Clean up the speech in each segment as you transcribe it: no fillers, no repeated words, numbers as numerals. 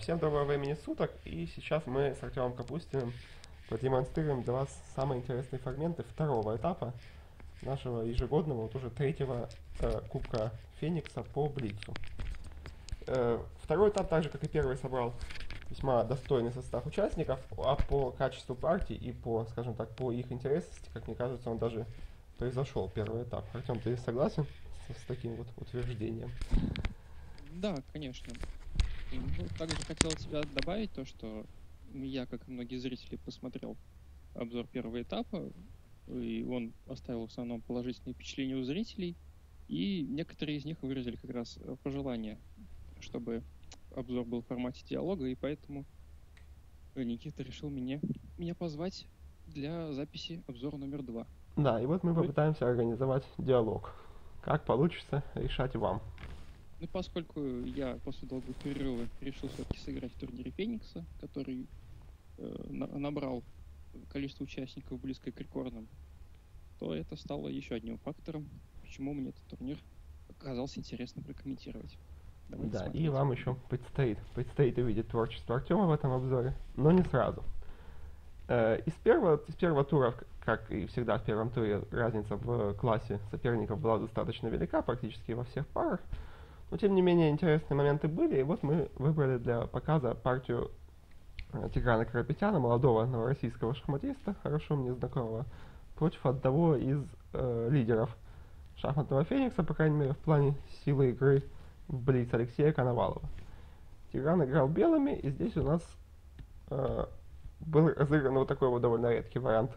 Всем доброго времени суток, и сейчас мы с Артемом Капустиным продемонстрируем для вас самые интересные фрагменты второго этапа нашего ежегодного, вот уже третьего Кубка Феникса по блицу. Второй этап, так же как и первый, собрал весьма достойный состав участников, а по качеству партий и по, скажем так, по их интересности, как мне кажется, он даже произошел первый этап. Артем, ты согласен с таким вот утверждением? Да, конечно. И, ну, также хотел тебя добавить то, что я, как и многие зрители, посмотрел обзор первого этапа, и он оставил в основном положительные впечатления у зрителей, и некоторые из них выразили как раз пожелание, чтобы обзор был в формате диалога, и поэтому Никита решил меня позвать для записи обзора номер 2. Да, и вот мы попытаемся организовать диалог. Как получится, решать вам. Ну, поскольку я после долгого перерыва решил все-таки сыграть в турнире Феникса, который набрал количество участников близко к рекордам, то это стало еще одним фактором, почему мне этот турнир оказался интересно прокомментировать. Давайте да, смотреть. И вам еще предстоит увидеть творчество Артема в этом обзоре, но не сразу. Из первого тура, как и всегда в первом туре, разница в классе соперников была достаточно велика, практически во всех парах. Но, тем не менее, интересные моменты были, и вот мы выбрали для показа партию Тиграна Карапетяна, молодого новороссийского шахматиста, хорошо мне знакомого, против одного из лидеров шахматного Феникса, по крайней мере, в плане силы игры в блиц, Алексея Коновалова. Тигран играл белыми, и здесь у нас был разыгран вот такой вот довольно редкий вариант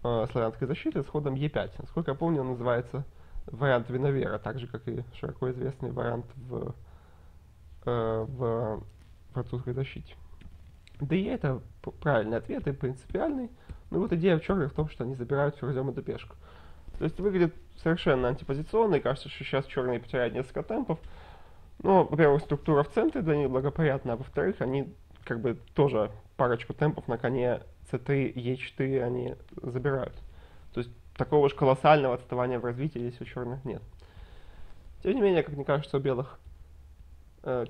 славянской защиты с ходом Е5. Насколько я помню, он называется вариант Виновера, так же, как и широко известный вариант в французской защите. Де это правильный ответ и принципиальный. Ну вот идея в черных в том, что они забирают ферзем эту пешку. То есть выглядит совершенно антипозиционно, и кажется, что сейчас черные потеряют несколько темпов. Но, во-первых, структура в центре для них благоприятна, а во-вторых, они как бы тоже парочку темпов на коне c3, e4 они забирают. То есть такого же колоссального отставания в развитии здесь у черных нет. Тем не менее, как мне кажется, у белых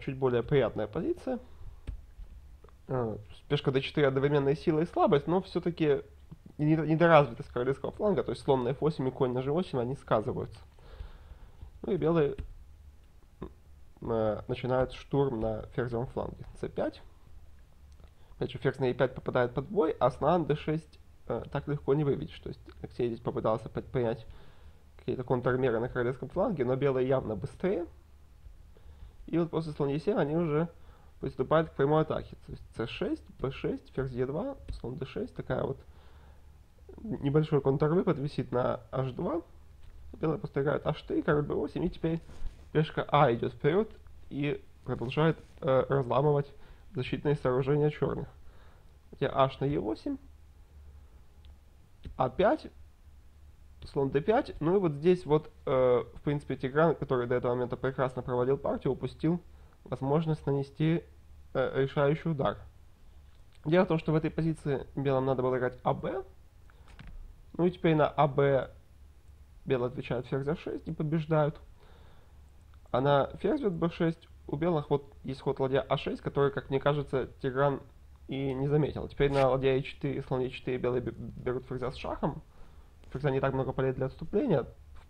чуть более приятная позиция. Пешка d4 одновременная сила и слабость, но все-таки недоразвитость королевского фланга, то есть слон на f8 и конь на g8, они сказываются. Ну и белые начинают штурм на ферзевом фланге c5. Опять же, ферзь на e5 попадает под бой, а слон d6 так легко не выведешь. То есть Алексей здесь попытался предпринять какие-то контрмеры на королевском фланге, но белые явно быстрее. И вот после слон e7 они уже приступают к прямой атаке. То есть c6, b6, ферзь e2, слон d6, такая вот небольшой контрвыпад висит на h2. Белые просто играют h3, король b8, и теперь пешка а идет вперед и продолжает разламывать защитные сооружения черных. Хотя h на e8, а5, слон d5, ну и вот здесь вот, в принципе, Тигран, который до этого момента прекрасно проводил партию, упустил возможность нанести решающий удар. Дело в том, что в этой позиции белым надо было играть АБ, ну и теперь на АБ белые отвечают ферзь А6 и побеждают, а на ферзь Б6 у белых вот есть ход ладья А6, который, как мне кажется, Тигран и не заметил. Теперь на ладья e4 и слон e4 белые берут ферзя с шахом. Ферзя не так много полей для отступления,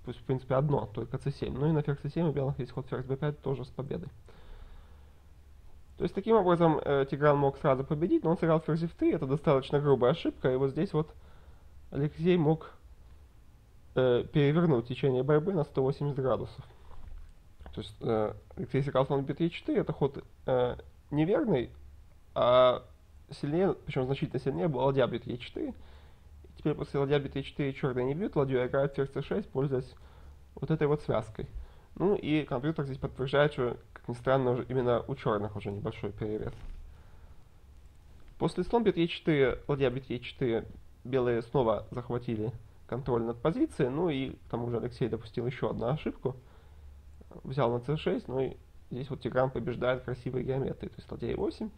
в принципе одно, только c7. Ну и на ферзь c7 у белых есть ход ферзь b5 тоже с победой. То есть таким образом Тигран мог сразу победить, но он сыграл ферзь f3, это достаточно грубая ошибка, и вот здесь вот Алексей мог перевернуть течение борьбы на 180 градусов. То есть Алексей сыграл слон b3 e4, это ход неверный, а сильнее, причем значительно сильнее, была ладья бьет e4. Теперь после ладья бьет e4 черные не бьют, ладью играют ферзь c6, пользуясь вот этой вот связкой. Ну и компьютер здесь подтверждает, что, как ни странно, уже именно у черных уже небольшой перевес. После слон бьет e4, ладья бьет e4, белые снова захватили контроль над позицией, ну и к тому же Алексей допустил еще одну ошибку. Взял на c6, ну и здесь вот Тигран побеждает красивой геометрией, то есть ладья e8.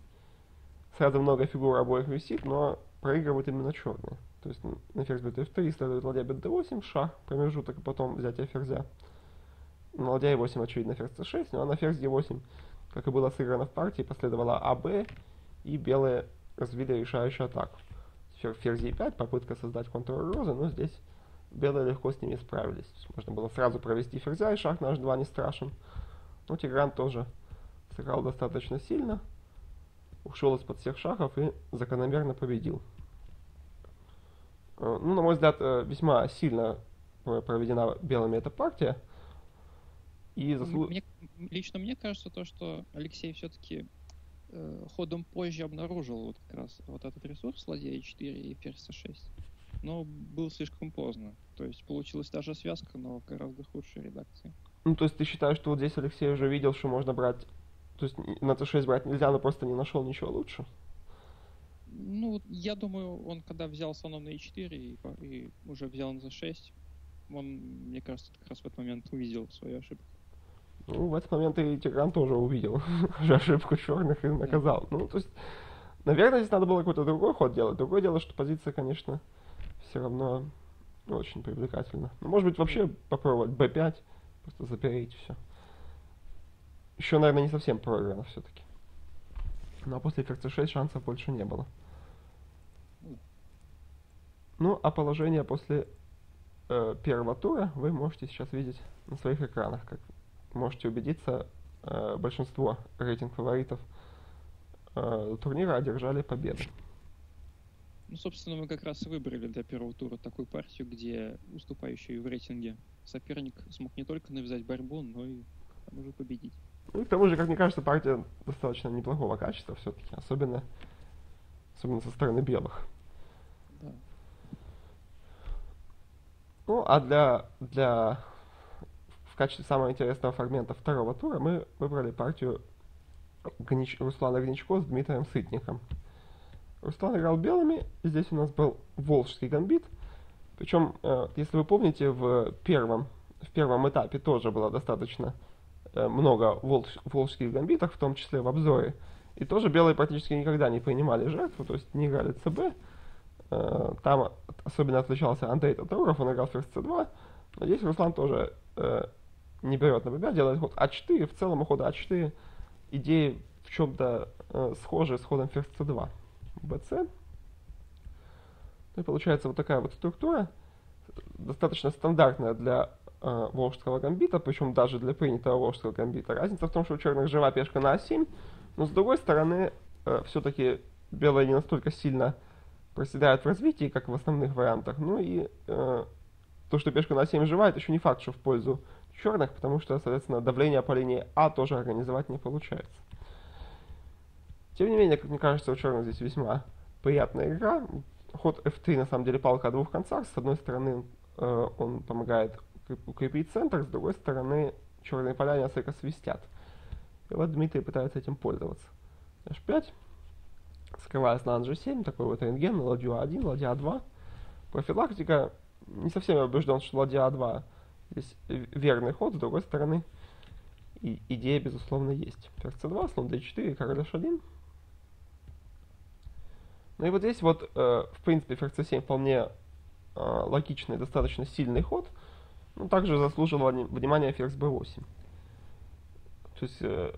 Сразу много фигур обоих висит, но проигрывают именно черные. То есть на ферзь бьет f3 следует ладья бьет d8, шах, промежуток, и потом взятие ферзя. На ладья e8, очевидно, ферзь c6, ну а на ферзь d8 Как и было сыграно в партии, последовала АБ, и белые развили решающую атаку. Ферзь Е5, попытка создать контр-розы, но здесь белые легко с ними справились. Можно было сразу провести ферзя, и шах на H2 не страшен. Но Тигран тоже сыграл достаточно сильно, ушел из-под всех шахов и закономерно победил. Ну, на мой взгляд, весьма сильно проведена белыми эта партия. И лично мне кажется, то, что Алексей все-таки ходом позже обнаружил вот как раз вот этот ресурс ладья e4 и ферзь c6, но был слишком поздно. То есть получилась та же связка, но гораздо худшей редакции. Ну, то есть ты считаешь, что вот здесь Алексей уже видел, что можно брать... То есть на c6 брать нельзя, но просто не нашел ничего лучше? Ну, я думаю, он когда взял слоном на e4 и уже взял на c6, он, мне кажется, как раз в этот момент увидел свою ошибку. Ну, в этот момент и Тигран тоже увидел ошибку черных и наказал. Да. Ну, то есть, наверное, здесь надо было какой-то другой ход делать. Другое дело, что позиция, конечно, все равно очень привлекательна. Ну, может быть, вообще попробовать b5, просто запереть все. Еще, наверное, не совсем проиграно все-таки. Но после ферзь c6 шансов больше не было. Ну, а положение после первого тура вы можете сейчас видеть на своих экранах, как можете убедиться, большинство рейтинг-фаворитов турнира одержали победу. Ну, собственно, мы как раз и выбрали для первого тура такую партию, где уступающий в рейтинге соперник смог не только навязать борьбу, но и к тому же победить. Ну и к тому же, как мне кажется, партия достаточно неплохого качества все-таки, особенно со стороны белых. Да. Ну, а в качестве самого интересного фрагмента второго тура мы выбрали партию Руслана Гнечко с Дмитрием Сытником. Руслан играл белыми, и здесь у нас был волжский гамбит. Причем, если вы помните, в первом этапе тоже было достаточно много волжских гамбитов, в том числе в обзоре. И тоже белые практически никогда не принимали жертву, то есть не играли ЦБ. Там особенно отличался Андрей Татаров, он играл ферзь c2. Но здесь Руслан тоже не берет на себя, делает ход А4. В целом у хода А4 идеи в чем-то схожи с ходом ферзь c2 БЦ. И получается вот такая вот структура, достаточно стандартная для волжского гамбита, причем даже для принятого волжского гамбита. Разница в том, что у черных жива пешка на А7, но с другой стороны, все-таки белые не настолько сильно проседают в развитии, как в основных вариантах. Ну и то, что пешка на А7 жива, это еще не факт, что в пользу черных, потому что, соответственно, давление по линии А тоже организовать не получается. Тем не менее, как мне кажется, у черных здесь весьма приятная игра. Ход F3, на самом деле, палка о двух концах. С одной стороны, он помогает укрепить центр, с другой стороны, черные поля несколько свистят. И вот Дмитрий пытается этим пользоваться. H5, скрываясь на G7, такой вот рентген, на ладью А1, ладья А2. Профилактика. Не совсем убежден, что ладья А2 здесь верный ход, с другой стороны, и идея, безусловно, есть. Ферзь c2, слон d4, король h1. Ну и вот здесь вот, в принципе, ферзь c7 вполне логичный, достаточно сильный ход. Ну, также заслуживало внимания ферзь b8. То есть,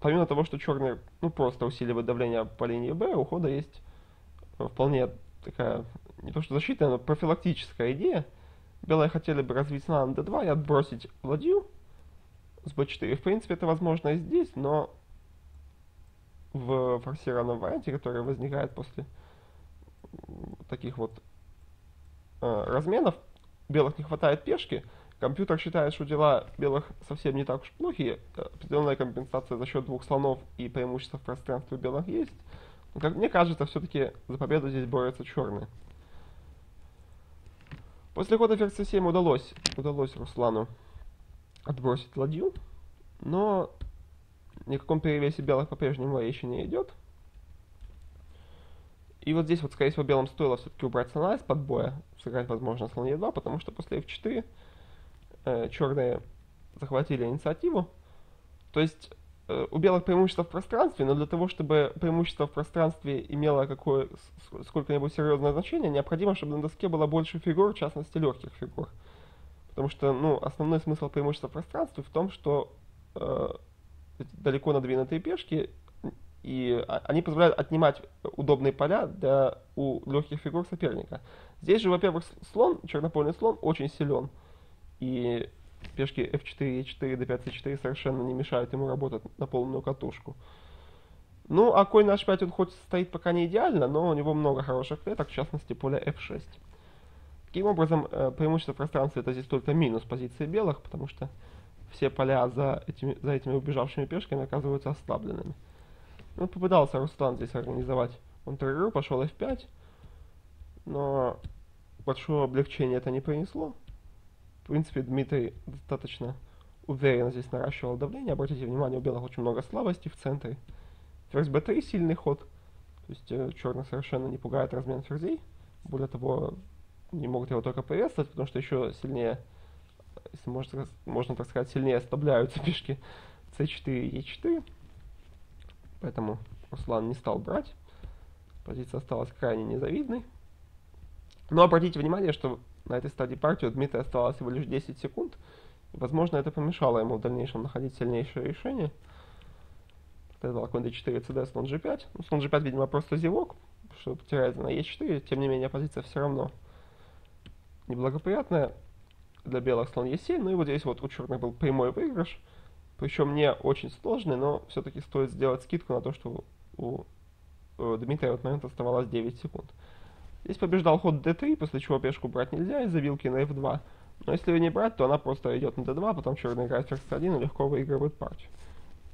помимо того, что черные просто усиливают давление по линии b, у хода есть вполне такая, не то что защитная, но профилактическая идея. Белые хотели бы развить слон d2 и отбросить ладью с b4. В принципе, это возможно и здесь, но в форсированном варианте, который возникает после таких вот разменов, белых не хватает пешки, компьютер считает, что дела белых совсем не так уж плохи, определенная компенсация за счет двух слонов и преимущество в пространстве белых есть. Но, как мне кажется, все-таки за победу здесь борются черные. После хода ферзь c7 удалось Руслану отбросить ладью, но ни в каком перевесе белых по-прежнему речи не идет. И вот здесь, вот, скорее всего, белым стоило все-таки убрать слона из-под боя, сыграть, возможно, слон e2, потому что после f4 черные захватили инициативу. То есть у белых преимущество в пространстве, но для того, чтобы преимущество в пространстве имело сколько-нибудь серьезное значение, необходимо, чтобы на доске было больше фигур, в частности, легких фигур. Потому что, ну, основной смысл преимущества в пространстве в том, что далеко надвинутые пешки, и они позволяют отнимать удобные поля у легких фигур соперника. Здесь же, во-первых, слон, чернопольный слон, очень силен, и пешки f4, e4, d5, c4 совершенно не мешают ему работать на полную катушку. Ну, а конь на h5 он хоть стоит пока не идеально, но у него много хороших клеток, в частности, поле f6. Таким образом, преимущество пространства — это здесь только минус позиции белых, потому что все поля за этими убежавшими пешками оказываются ослабленными. Ну, попытался Руслан здесь организовать контр-игру, пошел f5, но большого облегчения это не принесло. В принципе, Дмитрий достаточно уверенно здесь наращивал давление. Обратите внимание, у белых очень много слабостей в центре. Ферзь b3 сильный ход, то есть черных совершенно не пугает размен ферзей. Более того, не могут его только приветствовать, потому что еще сильнее, если можно так сказать, сильнее ослабляются пешки c4 и e4. Поэтому Руслан не стал брать. Позиция осталась крайне незавидной. Но обратите внимание, что на этой стадии партии у Дмитрия осталось всего лишь 10 секунд. И, возможно, это помешало ему в дальнейшем находить сильнейшее решение. Тогда конь d4, cd, слон g5. Ну, слон g5, видимо, просто зевок, что теряется на e4. Тем не менее, позиция все равно неблагоприятная. Для белых слон e7. Ну и вот здесь вот у черных был прямой выигрыш. Причем не очень сложный, но все-таки стоит сделать скидку на то, что у Дмитрия в этот момент оставалось 9 секунд. Здесь побеждал ход d3, после чего пешку брать нельзя из-за вилки на f2. Но если ее не брать, то она просто идет на d2, потом черный играет ферзь c1 и легко выигрывает партию.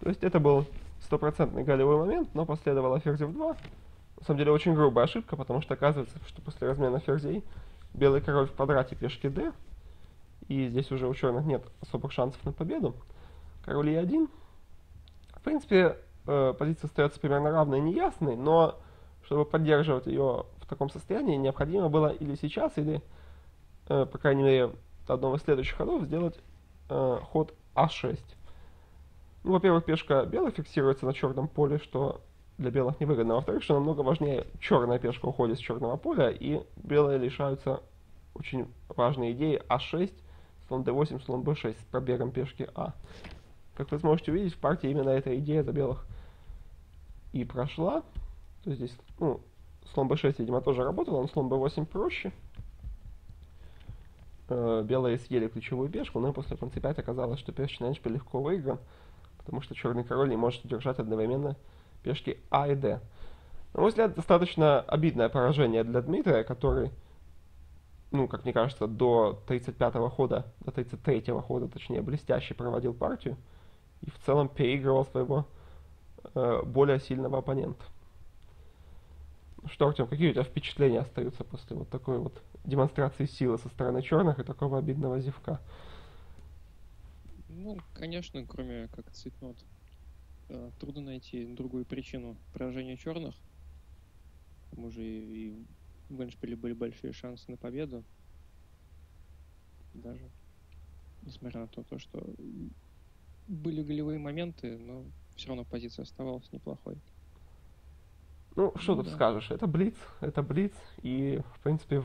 То есть это был стопроцентный голевой момент, но последовало ферзь f2. На самом деле очень грубая ошибка, потому что оказывается, что после размена ферзей белый король в квадрате пешки d. И здесь уже у черных нет особых шансов на победу. Король e1. В принципе, позиция остается примерно равной и неясной, но чтобы поддерживать ее в таком состоянии, необходимо было или сейчас, или, по крайней мере, до одного из следующих ходов сделать ход а6. Ну, во-первых, пешка белых фиксируется на черном поле, что для белых невыгодно. Во-вторых, что намного важнее, черная пешка уходит с черного поля, и белые лишаются очень важной идеи а6. Слон d8, слон b6 с пробегом пешки а. Как вы сможете увидеть, в партии именно эта идея за белых и прошла. То есть здесь, ну, слон b6, видимо, тоже работал, но слон b8 проще. Белые съели ключевую пешку, но после конца 5 оказалось, что пешечный эндшпиль легко выигран, потому что черный король не может удержать одновременно пешки а и d. На мой взгляд, достаточно обидное поражение для Дмитрия, который, ну, как мне кажется, до 33-го хода, точнее, блестяще проводил партию и в целом переигрывал своего более сильного оппонента. Что, Артем, какие у тебя впечатления остаются после вот такой вот демонстрации силы со стороны черных и такого обидного зевка? Ну, конечно, кроме как цветнот, трудно найти другую причину поражения черных. К тому же и в эндшпиле были большие шансы на победу. Даже несмотря на то, что были голевые моменты, но все равно позиция оставалась неплохой. Ну, что тут скажешь, это блиц, и, в принципе,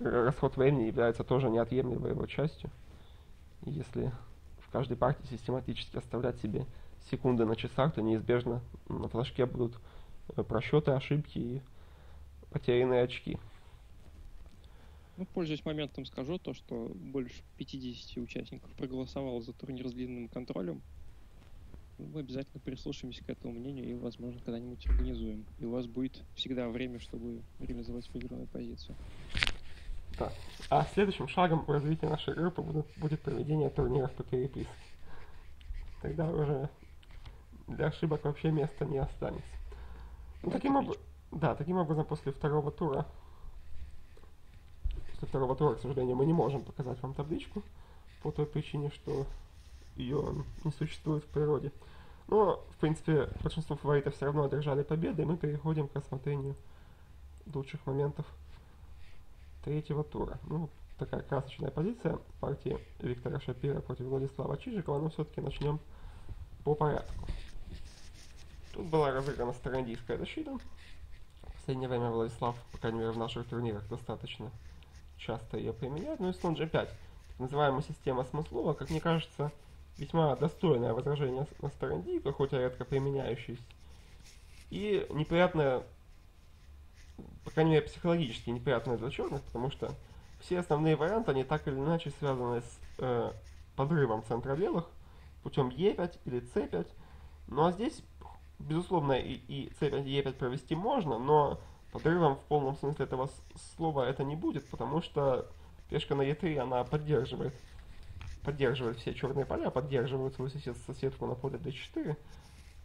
расход времени является тоже неотъемлемой его частью. И если в каждой партии систематически оставлять себе секунды на часах, то неизбежно на флажке будут просчеты, ошибки и потерянные очки. Ну, пользуясь моментом, скажу то, что больше 50 участников проголосовало за турнир с длинным контролем. Мы обязательно прислушаемся к этому мнению и, возможно, когда-нибудь организуем. И у вас будет всегда время, чтобы реализовать выигранную позицию. Да. А следующим шагом в развитии нашей группы будет проведение турниров по переписке. Тогда уже для ошибок вообще места не останется. Ну, таким образом, после второго тура, к сожалению, мы не можем показать вам табличку по той причине, что ее не существует в природе. Но, в принципе, большинство фаворитов все равно одержали победы, и мы переходим к рассмотрению лучших моментов третьего тура. Ну, такая красочная позиция партии Виктора Шапира против Владислава Чижикова, но все-таки начнем по порядку. Тут была разыграна староиндийская защита. В последнее время Владислав, по крайней мере в наших турнирах, достаточно часто ее применяет. Ну и слон g5. Так называемая система смыслова, как мне кажется, Весьма достойное возражение на стороне Дика, хоть и редко применяющееся. И неприятное, по крайней мере, психологически неприятное для черных, потому что все основные варианты, они так или иначе связаны с подрывом центра белых путем Е5 или С5. Ну а здесь, безусловно, и С5, и Е5 провести можно, но подрывом в полном смысле этого слова это не будет, потому что пешка на Е3, она поддерживает все черные поля, поддерживает свою соседку на поле d4,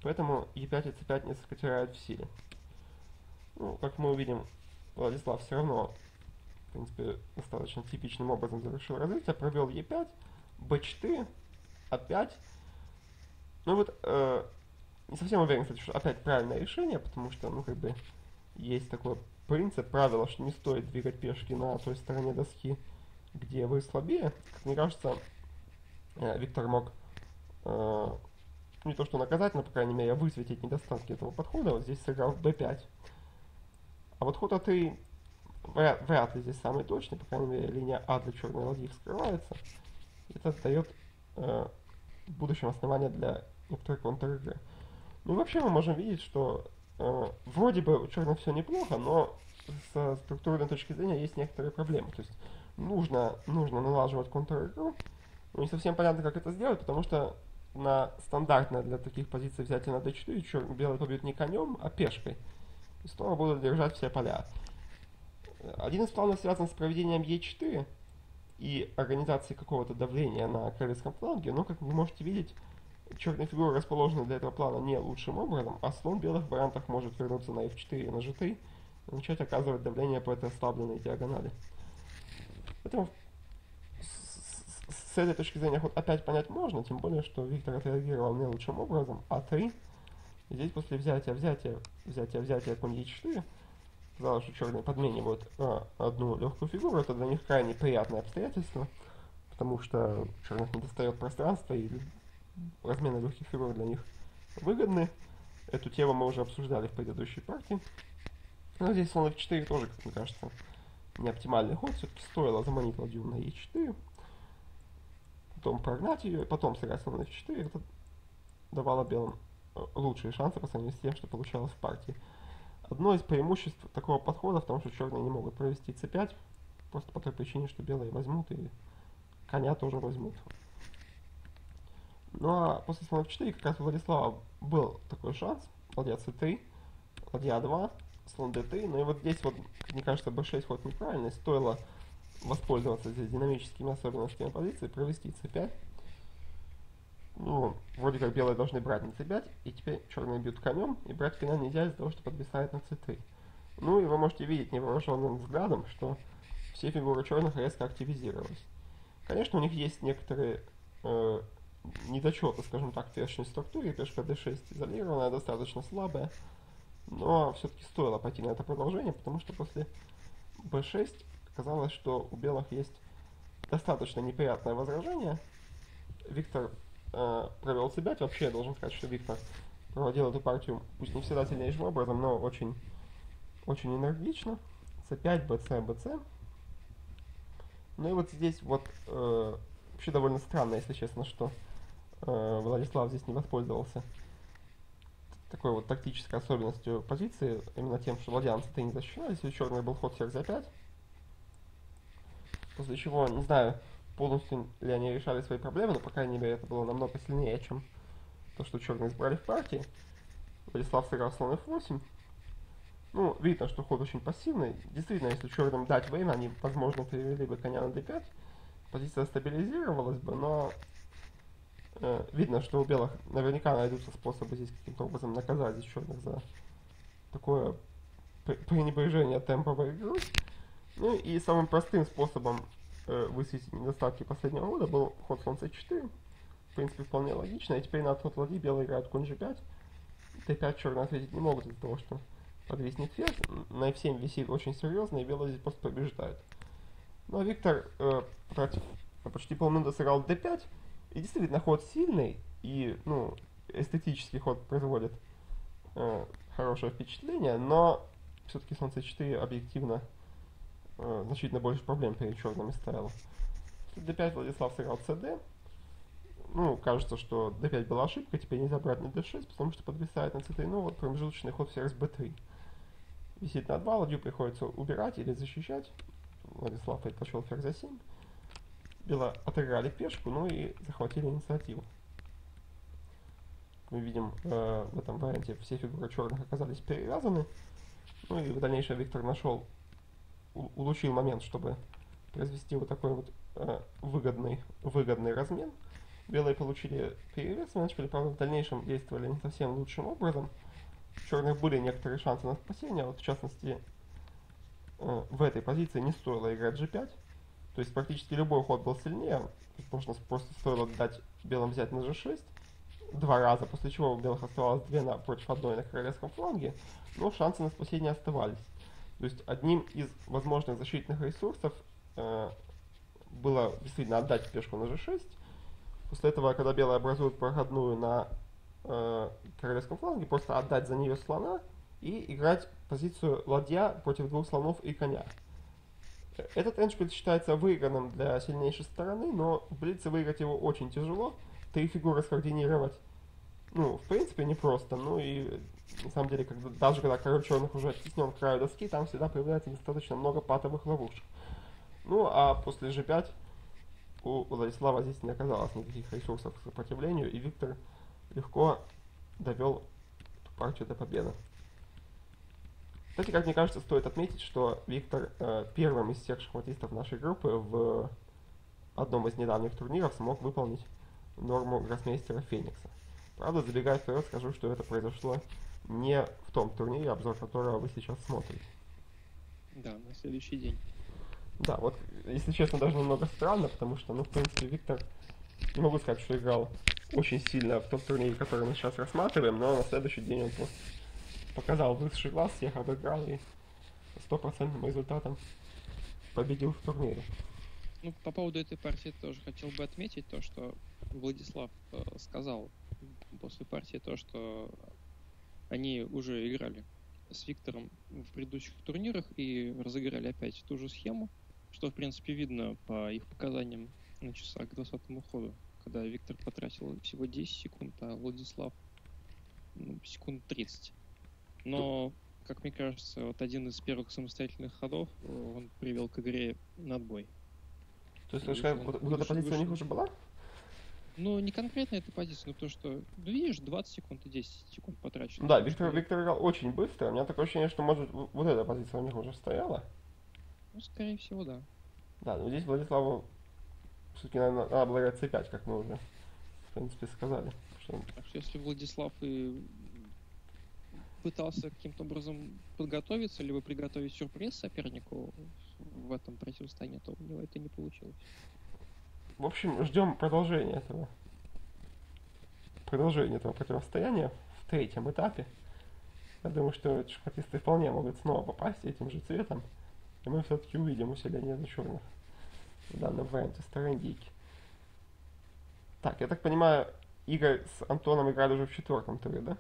поэтому e5 и c5 несколько теряют в силе. Ну, как мы увидим, Владислав все равно, в принципе, достаточно типичным образом завершил развитие, провел e5, b4, a5. Ну вот, не совсем уверен, кстати, что опять правильное решение, потому что, ну, как бы, есть такой принцип, правило, что не стоит двигать пешки на той стороне доски, где вы слабее. Как мне кажется, Виктор мог не то что наказать, но, по крайней мере, высветить недостатки этого подхода, вот здесь сыграл b5. А вот ход a3 вряд ли здесь самый точный, по крайней мере, линия А для черной ладьи вскрывается. Это дает в будущем основание для некоторых контр-игры. Ну и вообще мы можем видеть, что вроде бы у черных все неплохо, но со структурной точки зрения есть некоторые проблемы. То есть нужно налаживать контр-игру. Ну, не совсем понятно, как это сделать, потому что на стандартное для таких позиций взятие на d4 черно-белый побьют не конем, а пешкой. И снова будут держать все поля. Один из планов связан с проведением e4 и организацией какого-то давления на королевском фланге, но, как вы можете видеть, черные фигуры расположены для этого плана не лучшим образом, а слон белых вариантах может вернуться на f4 и на g3 и начать оказывать давление по этой ослабленной диагонали. Поэтому с этой точки зрения ход опять понять можно, тем более, что Виктор отреагировал не лучшим образом. А3. Здесь после взятия конь Е4, казалось, что черные подменивают одну легкую фигуру. Это для них крайне приятное обстоятельство, потому что черных не достает пространства, и размены легких фигур для них выгодны. Эту тему мы уже обсуждали в предыдущей партии. Но здесь слон F4 тоже, как мне кажется, не оптимальный ход. Все-таки стоило заманить ладью на Е4, потом прогнать ее, и потом сыграть слон F4. Это давало белым лучшие шансы по сравнению с тем, что получалось в партии. Одно из преимуществ такого подхода в том, что черные не могут провести c5, просто по той причине, что белые возьмут, и коня тоже возьмут. Ну а после слона f4 как раз у Владислава был такой шанс. Ладья c3, ладья a2, слон d3. Ну и вот здесь, вот, мне кажется, b6 ход неправильный. Стоило воспользоваться здесь динамическими особенностями позиции, провести c5. Ну, вроде как белые должны брать на c5, и теперь черные бьют конем, и брать коня нельзя из-за того, что подвисает на c3. Ну и вы можете видеть невооруженным взглядом, что все фигуры черных резко активизировались. Конечно, у них есть некоторые недочеты, скажем так, в пешечной структуре. Пешка d6 изолированная, достаточно слабая, но все-таки стоило пойти на это продолжение, потому что после b6 казалось, что у белых есть достаточно неприятное возражение. Виктор провел c5. Вообще, я должен сказать, что Виктор проводил эту партию, пусть не всегда сильнейшим образом, но очень, очень энергично. c5, bc, bc. Ну и вот здесь вот вообще довольно странно, если честно, что Владислав здесь не воспользовался такой вот тактической особенностью позиции, именно тем, что ладья на c3 не защищена. Здесь у черных был ход сердца 5, после чего, не знаю, полностью ли они решали свои проблемы, но, по крайней мере, это было намного сильнее, чем то, что черные избрали в партии. Владислав сыграл слон f8. Ну, видно, что ход очень пассивный. Действительно, если черным дать время, они, возможно, перевели бы коня на d5. Позиция стабилизировалась бы, но видно, что у белых наверняка найдутся способы здесь каким-то образом наказать здесь черных за такое пренебрежение темповой игры. Ну и самым простым способом высветить недостатки последнего хода был ход слон c4. В принципе, вполне логично. И теперь на отход ладьи белые играют конь g5. d5 черные ответить не могут из-за того, что подвиснет ферзь. На f7 висит очень серьезно, и белые здесь просто побеждают. Ну а Виктор, против почти полминуты, сыграл d5. И действительно, ход сильный, и, ну, эстетический ход производит хорошее впечатление, но все-таки слон c4 объективно значительно больше проблем перед черными ставило. d5 Владислав сыграл cd. ну, кажется, что d5 была ошибка, теперь нельзя брать на d6, потому что подвисает на c3, ну вот промежуточный ход ферзь b3. Висит на 2, ладью приходится убирать или защищать. Владислав предпочел ферзь a7. Белые отыграли пешку, ну и захватили инициативу. Мы видим, в этом варианте все фигуры черных оказались перевязаны. Ну и в дальнейшем Виктор нашел, улучшил момент, чтобы произвести вот такой вот выгодный размен. Белые получили перевес, начали, правда, в дальнейшем действовали не совсем лучшим образом. У черных были некоторые шансы на спасение, вот в частности, в этой позиции не стоило играть g5. То есть практически любой ход был сильнее, можно просто стоило дать белым взять на g6 два раза, после чего у белых оставалось 2 против 1 на королевском фланге, но шансы на спасение оставались. То есть одним из возможных защитных ресурсов было действительно отдать пешку на g6. После этого, когда белые образуют проходную на королевском фланге, просто отдать за нее слона и играть позицию ладья против 2 слонов и коня. Этот эндшпиль считается выигранным для сильнейшей стороны, но в блице выиграть его очень тяжело. 3 фигуры скоординировать, ну, в принципе, непросто. Ну и, на самом деле, даже когда король черных уже оттеснен к краю доски, там всегда появляется достаточно много патовых ловушек. Ну, а после g5 у Владислава здесь не оказалось никаких ресурсов к сопротивлению, и Виктор легко довел партию до победы. Кстати, как мне кажется, стоит отметить, что Виктор первым из всех шахматистов нашей группы в одном из недавних турниров смог выполнить норму гроссмейстера Феникса. Правда, забегая вперед, скажу, что это произошло не в том турнире, обзор которого вы сейчас смотрите. Да, на следующий день. Да, вот, если честно, даже немного странно, потому что, ну, в принципе, Виктор, не могу сказать, что играл очень сильно в том турнире, который мы сейчас рассматриваем, но на следующий день он просто показал высший класс, всех обыграл и 100% результатом победил в турнире. Ну, по поводу этой партии тоже хотел бы отметить то, что Владислав сказал после партии то, что они уже играли с Виктором в предыдущих турнирах и разыграли опять ту же схему, что, в принципе, видно по их показаниям на часах к 20-му ходу, когда Виктор потратил всего 10 секунд, а Владислав, ну, секунд 30. Но, как мне кажется, вот один из первых самостоятельных ходов, он привел к игре на отбой. То есть, вот эта позиция у них уже была? Ну, не конкретно эта позиция, но то, что, ну, видишь, 20 секунд и 10 секунд потрачено. Да, Виктор играл очень быстро, у меня такое ощущение, что, может, вот эта позиция у них уже стояла. Ну, скорее всего, да. Да, но здесь Владиславу все-таки, наверное, надо было играть c5, как мы уже, в принципе, сказали. Так что если Владислав и пытался каким-то образом подготовиться, либо приготовить сюрприз сопернику в этом противостоянии, то у него это не получилось. В общем, ждем продолжения этого. Продолжение этого противостояния в 3-м этапе. Я думаю, что шахматисты вполне могут снова попасть этим же цветом. И мы все-таки увидим усиление за черных в данном варианте сторондейки. Так, я так понимаю, Игорь с Антоном играли уже в 4-м туре, да?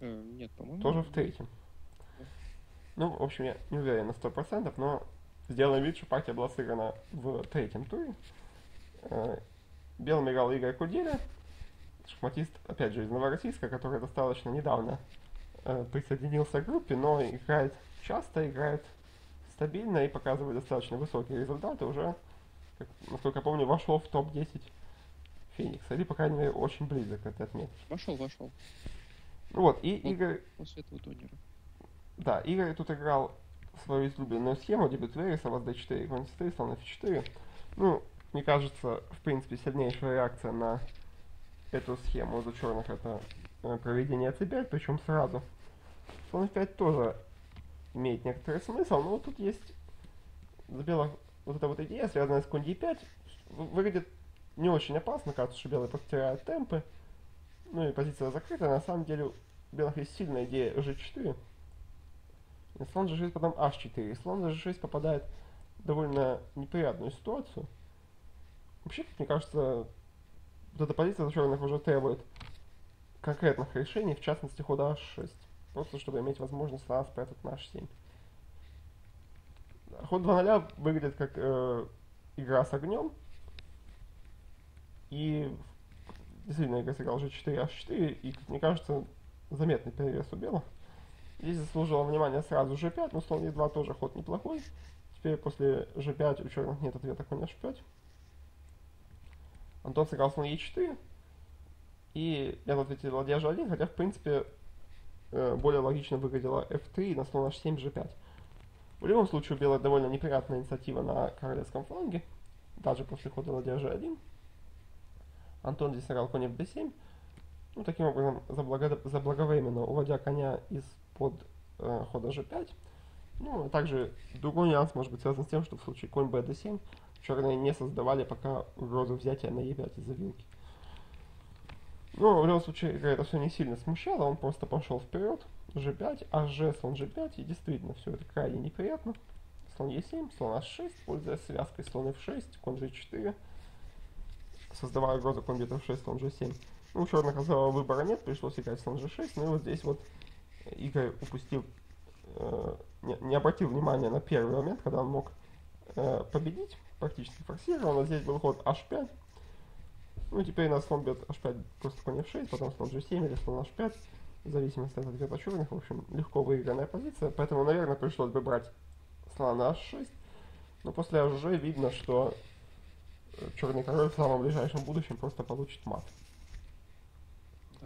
Нет, по-моему. Тоже в 3-м. Ну, в общем, я не уверен на 100%, но сделаем вид, что партия была сыграна в 3-м туре. Белым играл Игорь Куделя, шахматист, опять же, из Новороссийска, который достаточно недавно присоединился к группе, но играет часто, играет стабильно и показывает достаточно высокие результаты. Уже, насколько я помню, вошел в топ-10 Феникса, или, по крайней мере, очень близок к этой отметке. Вошел. Ну вот, и Игорь... После этого турнира. Да, Игорь тут играл свою излюбленную схему, дебют Вереса, ладья d4, конь c3, слон f4. Ну, мне кажется, в принципе, сильнейшая реакция на эту схему за черных — это проведение c5, причем сразу. Слон f5 тоже имеет некоторый смысл, но вот тут есть за белых вот эта вот идея, связанная с конь d5, выглядит не очень опасно, кажется, что белые потеряют темпы. Ну и позиция закрыта, на самом деле у белых есть сильная идея g4. И слон g6, потом h4. И слон g6 попадает в довольно неприятную ситуацию. Вообще, мне кажется, вот эта позиция черных уже требует конкретных решений, в частности хода h6. Просто чтобы иметь возможность сразу спрятать на h7. Ход 2-0 выглядит как игра с огнем. И, в Действительно, Игорь сыграл g4, h4, и, как мне кажется, заметный перевес у белых. Здесь заслужило внимание сразу g5, но слон e2 тоже ход неплохой. Теперь после g5 у черных нет ответа конь h5. Антон сыграл слон e4, и я ответил ладья g1, хотя, в принципе, более логично выглядело f3 на слон h7, g5. В любом случае, у белых довольно неприятная инициатива на королевском фланге, даже после хода ладья g1. Антон здесь сыграл конь fd7. Ну, таким образом, заблаговременно уводя коня из-под хода g5. Ну, а также другой нюанс может быть связан с тем, что в случае конь bd7 черные не создавали пока угрозу взятия на e5 из-за вилки. Ну, в любом случае, это все не сильно смущало, он просто пошел вперед, g5, hg, слон g5, и действительно, все это крайне неприятно. Слон e7, слон h6, пользуясь связкой слон f6, конь g4, создавая угрозу конь бьет f6, слон g7. Ну, у черных особого выбора нет, пришлось играть слон g6, ну и вот здесь вот Игорь упустил, не обратил внимания на первый момент, когда он мог победить, практически форсировал, но здесь был ход h5. Ну и теперь у нас слон бьет h5, просто конь f6, потом слон g7 или слон h5, в зависимости от ответа черных, в общем, легко выигранная позиция, поэтому, наверное, пришлось бы брать слон на h6, но после hg видно, что черный король в самом ближайшем будущем просто получит мат.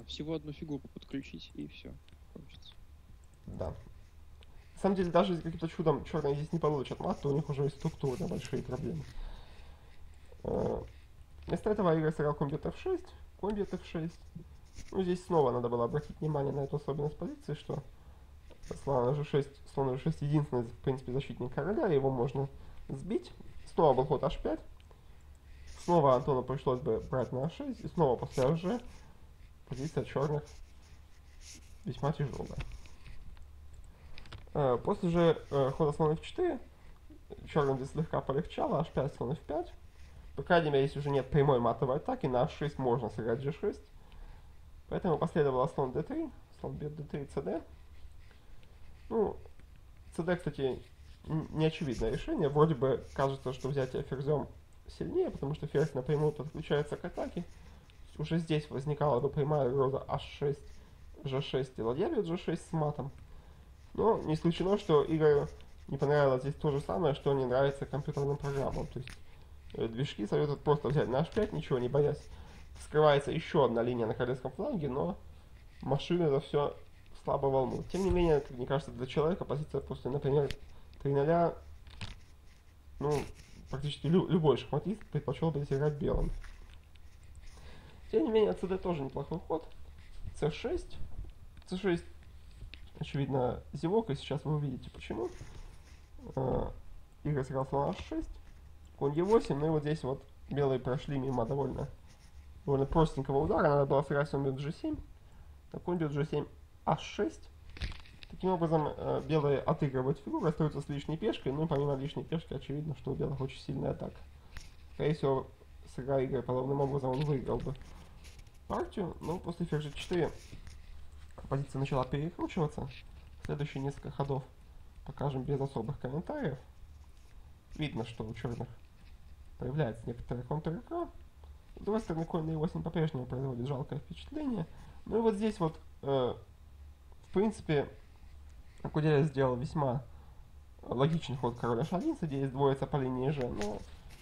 Всего одну фигурку подключить, и все. Получится. Да. На самом деле, даже если каким-то чудом черные здесь не получат мат, то у них уже и структурно большие проблемы. Вместо этого Игорь сыграл конь бьет f6, конь бьет f6. Ну, здесь снова надо было обратить внимание на эту особенность позиции, что слон g6 единственный, в принципе, защитник короля, его можно сбить. Снова был ход h5. Снова Антону пришлось бы брать на h6, и снова после hg позиция черных весьма тяжелая. После же хода слона f4 черным здесь слегка полегчало, h5, слон f5. По крайней мере, если уже нет прямой матовой атаки, на h6 можно сыграть g6. Поэтому последовало слон d3, слон бьет d3, cd. Ну, cd, кстати, неочевидное решение. Вроде бы кажется, что взятие ферзем сильнее, потому что ферзь напрямую подключается к атаке. Уже здесь возникала бы прямая угроза h6, g6 и ладья бьет g6 с матом. Но не исключено, что Игорю не понравилось здесь то же самое, что не нравится компьютерным программам. То есть движки советуют просто взять на h5, ничего не боясь. Скрывается еще одна линия на королевском фланге, но машины это все слабо волнует. Тем не менее, как мне кажется, для человека позиция после, например, 3-0, ну, практически любой шахматист предпочел бы здесь играть белым. Тем не менее, cd тоже неплохой ход. c6. c6, очевидно, зевок, и сейчас вы увидите почему. Игорь сыграл слон h6, конь e8, ну и вот здесь вот белые прошли мимо довольно простенького удара. Надо было сыграть слон бьет g7, а конь бьет g7, h6. Таким образом, белые отыгрывают фигуру, остаются с лишней пешкой, ну и помимо лишней пешки, очевидно, что у белых очень сильная атака. Скорее всего, сыграя Игорь подобным образом, он выиграл бы партию, но после ферзь g4 позиция начала перекручиваться. Следующие несколько ходов покажем без особых комментариев. Видно, что у черных появляется некоторая контр-игра. С другой стороны, конь на e8 по-прежнему производит жалкое впечатление. Ну и вот здесь вот, в принципе, Куделя сделал весьма логичный ход короля h1, здесь сдвоится по линии g, но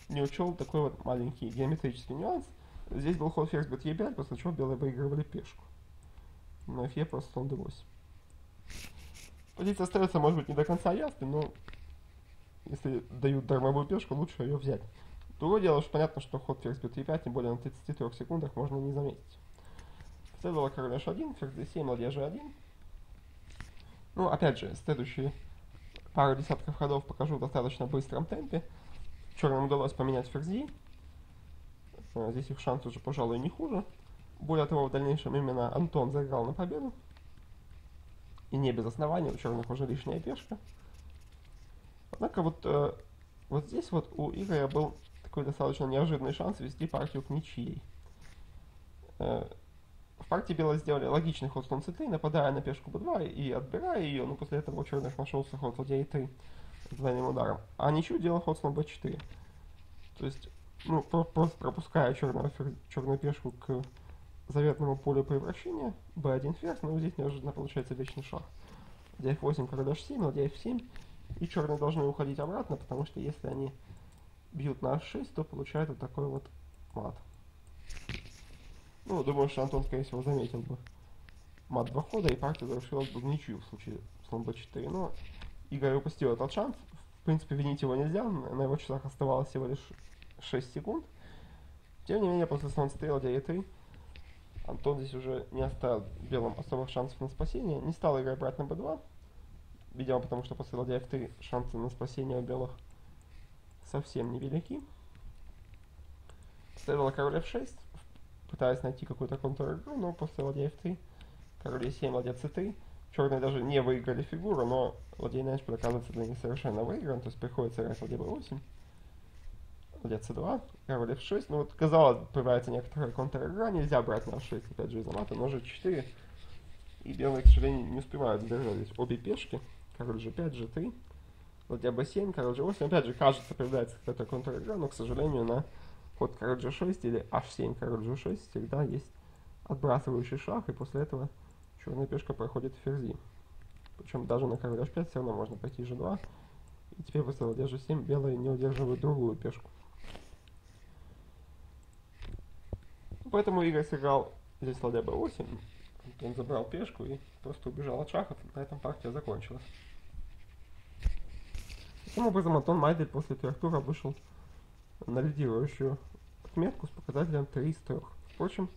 не учел такой вот маленький геометрический нюанс. Здесь был ход ферзь бьет e5, после чего белые выигрывали пешку. Но фе просто слон d8. Позиция остается, может быть, не до конца ясной, но если дают дармовую пешку, лучше ее взять. Другое дело, что понятно, что ход ферзь бьет e5, тем более на 33 секундах можно не заметить. Следовало король h1, ферзь d7, ладья g1. Ну, опять же, следующие пару десятков ходов покажу в достаточно быстром темпе. Черным удалось поменять ферзи. Здесь их шанс уже, пожалуй, не хуже. Более того, в дальнейшем именно Антон заиграл на победу. И не без основания, у черных уже лишняя пешка. Однако вот здесь вот у Игоря был такой достаточно неожиданный шанс вести партию к ничьей. В партии белые сделали логичный ход слон c3, нападая на пешку b2 и отбирая ее, но после этого у черных нашелся ход ладья e3 с двойным ударом. А ничью делал ход слон b4. То есть, ну, просто пропуская черную пешку к заветного поля превращения, b1 ферзь, но здесь неожиданно получается вечный шах. df8, король h7, ладья f7, и черные должны уходить обратно, потому что если они бьют на h6, то получают вот такой вот мат. Ну, думаю, что Антон, скорее всего, заметил бы мат два хода, и партия завершилась бы в ничью в случае слон b4, но Игорь упустил этот шанс. В принципе, винить его нельзя, на его часах оставалось всего лишь 6 секунд. Тем не менее, после слон c3, ладья e3, Антон здесь уже не оставил белым особых шансов на спасение. Не стал играть брать на b2, видимо, потому что после ладья f3 шансы на спасение у белых совсем невелики. Ставила король f6, пытаясь найти какую-то контр-игру, но после ладья f3, король e7, ладья c3. Черные даже не выиграли фигуру, но ладья e9 оказывается для них совершенно выигран, то есть приходится играть ладья b8, ладья c2, король f6. Ну вот, казалось, появляется некоторая контр-игра, нельзя брать на f6, опять же, из-за мата, но же 4. И белые, к сожалению, не успевают сдержать обе пешки, король g5, g3, ладья b7, король g8. Опять же, кажется, появляется какая-то контр-игра, но, к сожалению, на ход король g6 или h7, король g6 всегда есть отбрасывающий шах, и после этого черная пешка проходит в ферзи. Причем даже на король h5 все равно можно пойти g2, и теперь после ладья g7 белые не удерживают другую пешку. Поэтому Игорь сыграл здесь ладья b8, он забрал пешку и просто убежал от шахов, на этом партия закончилась. Таким образом, Антон Майдель после трех туров вышел на лидирующую отметку с показателем 3 из 3. Впрочем,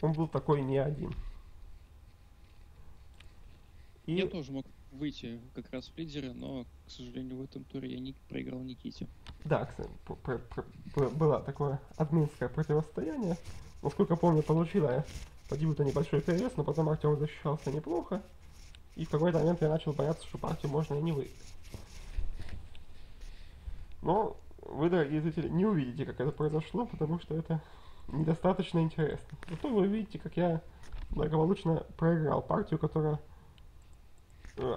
он был такой не один. И я тоже мог выйти как раз в лидеры, но, к сожалению, в этом туре я не проиграл Никите. Да, кстати, было такое админское противостояние. Насколько помню, получила по дебюту небольшой перевес, но потом Артем защищался неплохо. И в какой-то момент я начал бояться, что партию можно и не выиграть. Но вы, дорогие зрители, не увидите, как это произошло, потому что это недостаточно интересно. Зато вы увидите, как я благополучно проиграл партию, которая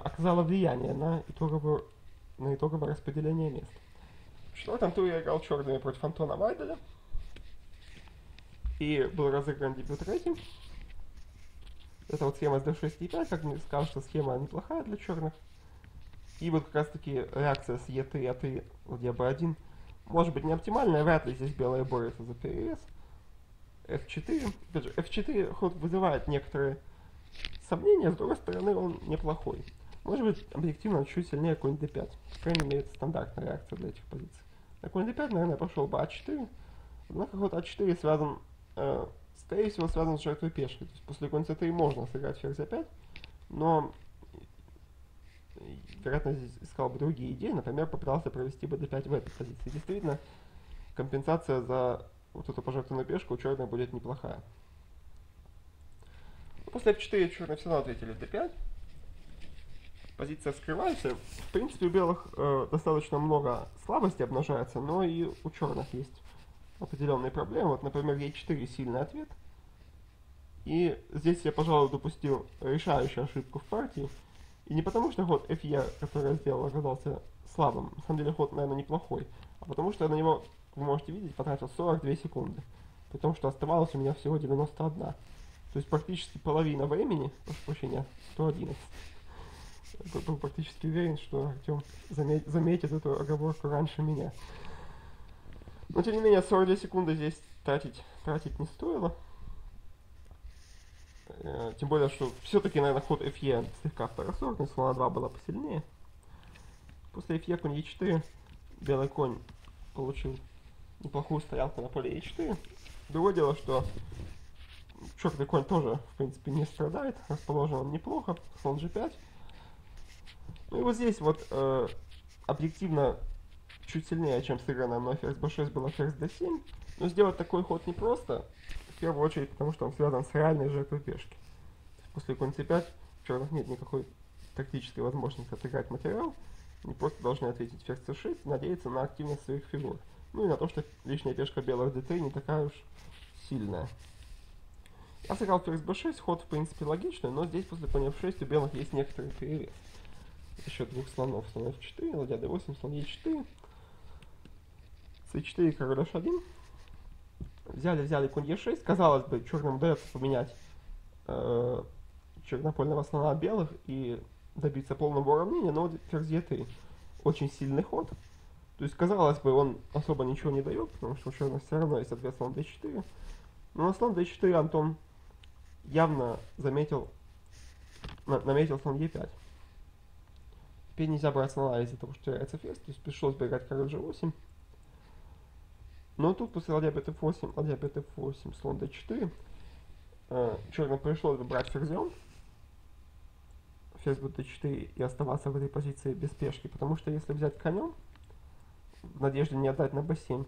оказала влияние на итоговое распределение мест. В четвертом туре я играл черными против Антона Майделя. И был разыгран дебют рейтинг. Это вот схема с d6 и e5, как мне скажется, схема неплохая для черных. И вот как раз таки реакция с e3, a3, ладья b1 может быть не оптимальная, вряд ли здесь белые борются за перевес. f4, опять же, f4 ход вызывает некоторые сомнения, с другой стороны он неплохой. Может быть, объективно он чуть сильнее конь d5, по крайней мере, это стандартная реакция для этих позиций. На конь d5, наверное, пошел бы a4, однако ход a4 связан, скорее всего, связан с жертвой пешки. То есть после конь c3 можно сыграть ферзь a5, но вероятно, здесь искал бы другие идеи, например, попытался провести бы d5 в этой позиции. Действительно, компенсация за вот эту пожертвованную пешку у черных будет неплохая. После f4 черные все равно ответили в d5. Позиция вскрывается. В принципе, у белых достаточно много слабости обнажается, но и у черных есть определенные проблемы. Вот, например, e4 сильный ответ. И здесь я, пожалуй, допустил решающую ошибку в партии. И не потому, что ход FE, который я сделал, оказался слабым. На самом деле ход, наверное, неплохой. А потому, что я на него, как вы можете видеть, потратил 42 секунды. При том, что оставалось у меня всего 91. То есть практически половина времени, прошу прощения, 111. Я был практически уверен, что Артем заметит эту оговорку раньше меня. Но, тем не менее, 42 секунды здесь тратить не стоило. Тем более, что все-таки, наверное, ход FE слегка второсортный, слона 2 была посильнее. После FE конь E4 белый конь получил неплохую стоянку на поле E4. Другое дело, что черный конь тоже, в принципе, не страдает, расположен он неплохо, слон G5. Ну и вот здесь вот объективно чуть сильнее, чем сыгранная мной ферзь B6 была ферзь D7. Но сделать такой ход непросто. В первую очередь, потому что он связан с реальной жертвой пешки. После конь c5 у черных нет никакой тактической возможности отыграть материал. Они просто должны ответить ферзь c6, надеяться на активность своих фигур. Ну и на то, что лишняя пешка белых d3 не такая уж сильная. Я сыграл ферзь b6, ход в принципе логичный, но здесь после коня f6 у белых есть некоторый перевес. Еще двух слонов. Слон f4, ладья d8, слон e4, c4, король h1. взяли конь Е6, казалось бы, черным удается поменять чернопольного слона белых и добиться полного уравнения, но ферзь Е3 очень сильный ход. То есть, казалось бы, он особо ничего не дает, потому что у черных все равно есть ответ слон d4. Но на слон d4 Антон явно наметил слон e5. Теперь нельзя брать слона из-за того, что теряется ферзь, то есть пришлось бегать король g8. Но тут после ладья bf8, слон d4, черным пришлось бы брать ферзем. Ферзь будет d4 и оставаться в этой позиции без пешки, потому что если взять конем, в надежде не отдать на b7,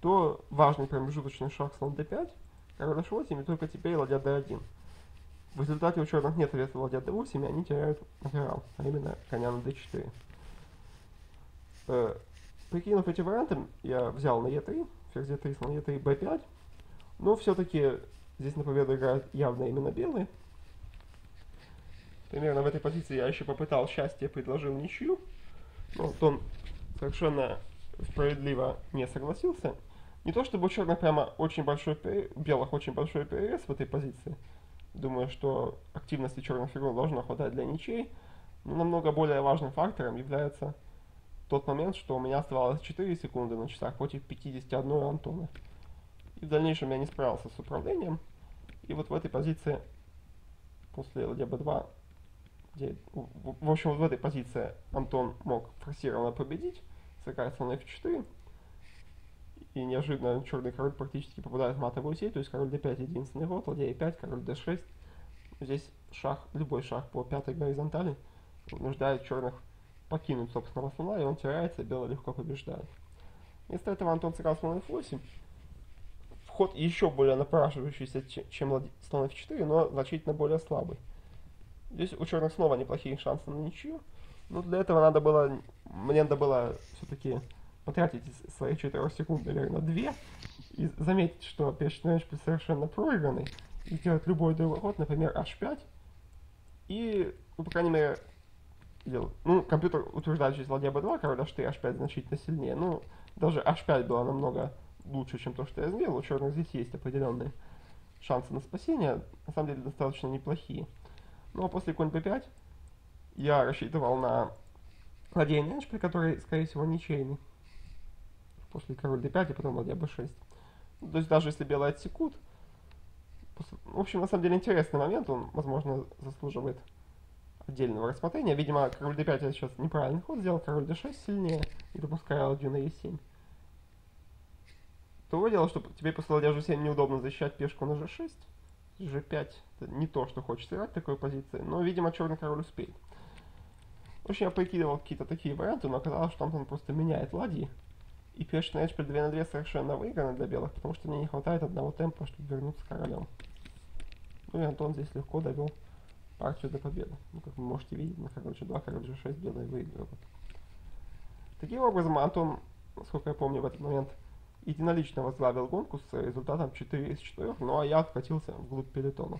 то важный промежуточный шаг слон d5, король h8, и только теперь ладья d1. В результате у черных нет ответа ладья d8, и они теряют материал, а именно коня на d4. Прикинув эти варианты, я взял на e3, ферзь d3, слон e3, b5, но все-таки здесь на победу играют явно именно белые. Примерно в этой позиции я еще попытал счастье, предложил ничью, но Антон совершенно справедливо не согласился. Не то чтобы у черных прямо очень большой перевес, у белых очень большой перевес в этой позиции. Думаю, что активности черных фигур должно хватать для ничей. Но намного более важным фактором является тот момент, что у меня оставалось 4 секунды на часах против 51 Антона. И в дальнейшем я не справился с управлением. И вот в этой позиции, после ладья b2, в общем, в этой позиции Антон мог форсированно победить, сыграть слон f4, и неожиданно черный король практически попадает в матовую сеть, то есть король d5 единственный ход, ладья e5, король d6. Здесь шаг, любой шаг по пятой горизонтали вынуждает черных покинуть собственного слона, и он теряется, белый легко побеждает. Вместо этого Антон сыграл слон f8, вход еще более напрашивающийся, чем слон f4, но значительно более слабый. Здесь у черных снова неплохие шансы на ничью, но для этого мне надо было все-таки потратить свои 4 секунды, наверное, 2, и заметить, что пешечный меч совершенно проигранный, и делать любой другой ход, например, h5, и, ну, по крайней мере, компьютер утверждает, что ладья b2, король h4, h5 значительно сильнее, но даже h5 было намного лучше, чем то, что я сделал, у черных здесь есть определенные шансы на спасение, на самом деле достаточно неплохие. Ну а после конь b5 я рассчитывал на ладья меч, при которой, скорее всего, ничейный. После король d5 и потом ладья b6. То есть даже если белые отсекут... В общем, на самом деле интересный момент, он, возможно, заслуживает отдельного рассмотрения. Видимо, король d5 я сейчас неправильный ход сделал, король d6 сильнее, и допускаю ладью на e7. То дело, что теперь после ладья g7 неудобно защищать пешку на g6. g5 это не то, что хочет играть в такой позиции, но, видимо, черный король успеет. В общем, я прикидывал какие-то такие варианты, но оказалось, что Антон просто меняет ладьи. И пешечный эдж при 2 на 2 совершенно выиграно для белых, потому что мне не хватает одного темпа, чтобы вернуться с королем. Ну и Антон здесь легко довел партию до победы. Ну, как вы можете видеть, на король g2, король g6 белые выигрывают. Таким образом, Антон, насколько я помню, в этот момент единолично возглавил гонку с результатом 4 из 4, ну а я откатился вглубь пелетона.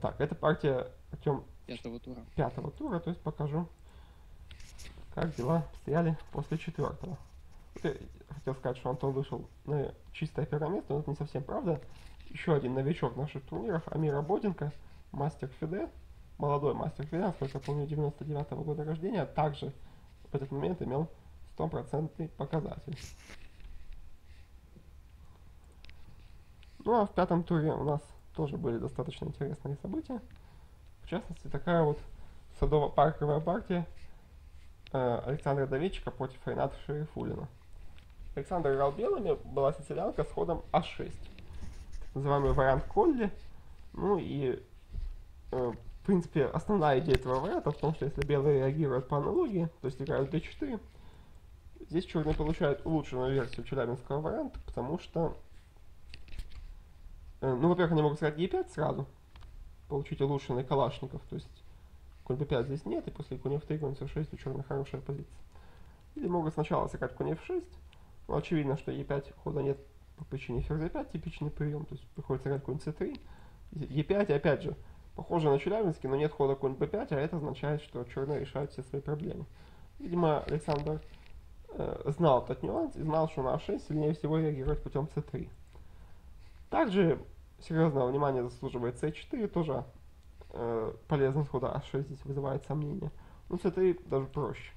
Так, это партия, Артем, 5-го тура, то есть покажу, как дела стояли после 4-го. Я хотел сказать, что Антон вышел на чистое 1-е место, но это не совсем правда. Еще один новичок в наших турнирах, Амира Боденко, мастер фиде, молодой мастер фиде, насколько я помню, 99-го года рождения, также в этот момент имел 100% показатель. Ну а в 5-м туре у нас тоже были достаточно интересные события. В частности, такая вот садово-парковая партия Александра Давидчика против Рената Шерифулина. Александр играл белыми, была сицилианка с ходом А6. Так называемый вариант Колли. Ну и, в принципе, основная идея этого варианта в том, что если белые реагируют по аналогии, то есть играют d4, здесь черные получают улучшенную версию челябинского варианта, потому что, ну, во-первых, они могут сыграть Е5 сразу, получить улучшенный калашников, то есть конь b5 здесь нет, и после конь f3, конь c6 у черных хорошая позиция. Или могут сначала сыграть конь f6, но очевидно, что e5 хода нет по причине ферзь e5, типичный прием, то есть приходится играть конь c3, e5, и опять же, похоже на челябинский, но нет хода конь b5, а это означает, что черные решают все свои проблемы. Видимо, Александр знал этот нюанс и знал, что на А6 сильнее всего реагировать путем c3. Также серьезного внимания заслуживает c4, тоже полезность хода А6 здесь вызывает сомнения. Ну, c3 даже проще.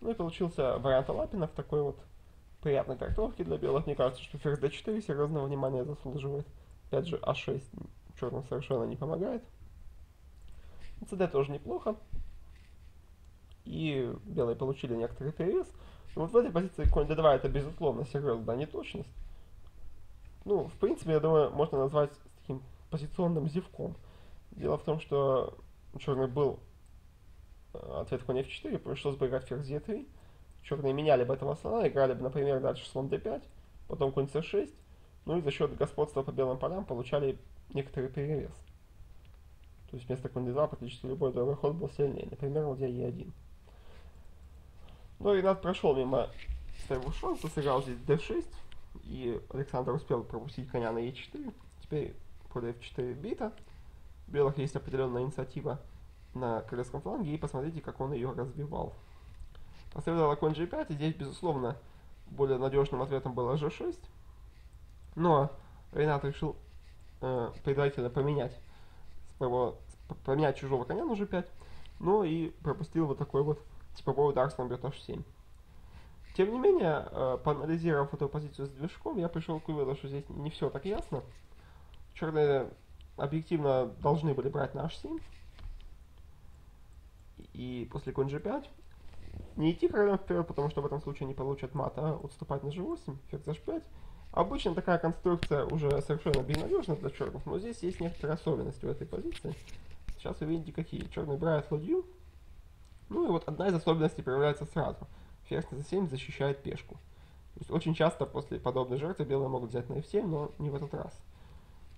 Ну и получился вариант Алапина в такой вот приятной трактовке для белых. Мне кажется, что ферзь d4 серьезного внимания заслуживает. Опять же, А6 черным совершенно не помогает. cd тоже неплохо. И белые получили некоторый перевес. Но вот в этой позиции конь d2 это безусловно серьезная неточность. Ну, в принципе, я думаю, можно назвать таким позиционным зевком. Дело в том, что черный был ответ конь f4, пришлось бы играть ферзь e3. Черные меняли бы этого слона, играли бы, например, дальше слон d5, потом конь c6. Ну и за счет господства по белым полям получали некоторый перевес. То есть вместо конь d2 практически любой другой ход был сильнее. Например, ладья e1. Но Ренат прошел мимо своего шанса, сыграл здесь d6. И Александр успел пропустить коня на e4. Теперь под f4 бита. У белых есть определенная инициатива на королевском фланге. И посмотрите, как он ее развивал. Последовало конь g5. И здесь, безусловно, более надежным ответом было g6. Но Ренат решил предварительно поменять чужого коня на g5. Ну и пропустил вот такой вот типовой удар слон бьет h7. Тем не менее, поанализировав эту позицию с движком, я пришел к выводу, что здесь не все так ясно. Черные объективно должны были брать на h7. И после конь g5 не идти королем вперед, потому что в этом случае не получат мат, а отступать на g8, ферзь h5. Обычно такая конструкция уже совершенно безнадежна для черных, но здесь есть некоторые особенности в этой позиции. Сейчас вы видите, какие. Черные брают ладью. Ну и вот одна из особенностей проявляется сразу. Ферзь на c7 защищает пешку. То есть очень часто после подобной жертвы белые могут взять на f7, но не в этот раз.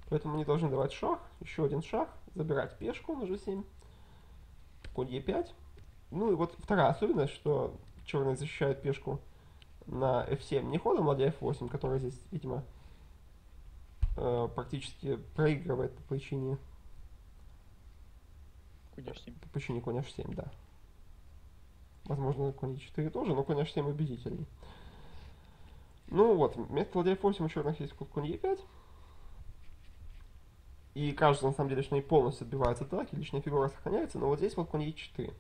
Поэтому они должны давать шах, еще один шах, забирать пешку на g7, конь e5. Ну и вот вторая особенность, что черные защищают пешку на f7 не ходом ладья f8, который здесь, видимо, практически проигрывает по причине конь h7. По причине конь h7, да. Возможно, конь e4 тоже, но конь h7 убедительней. Ну вот, вместо ладья f8 у черных есть конь e5. И кажется, на самом деле, что они полностью отбиваются атаки, лишняя фигура сохраняется, но вот здесь вот конь e4.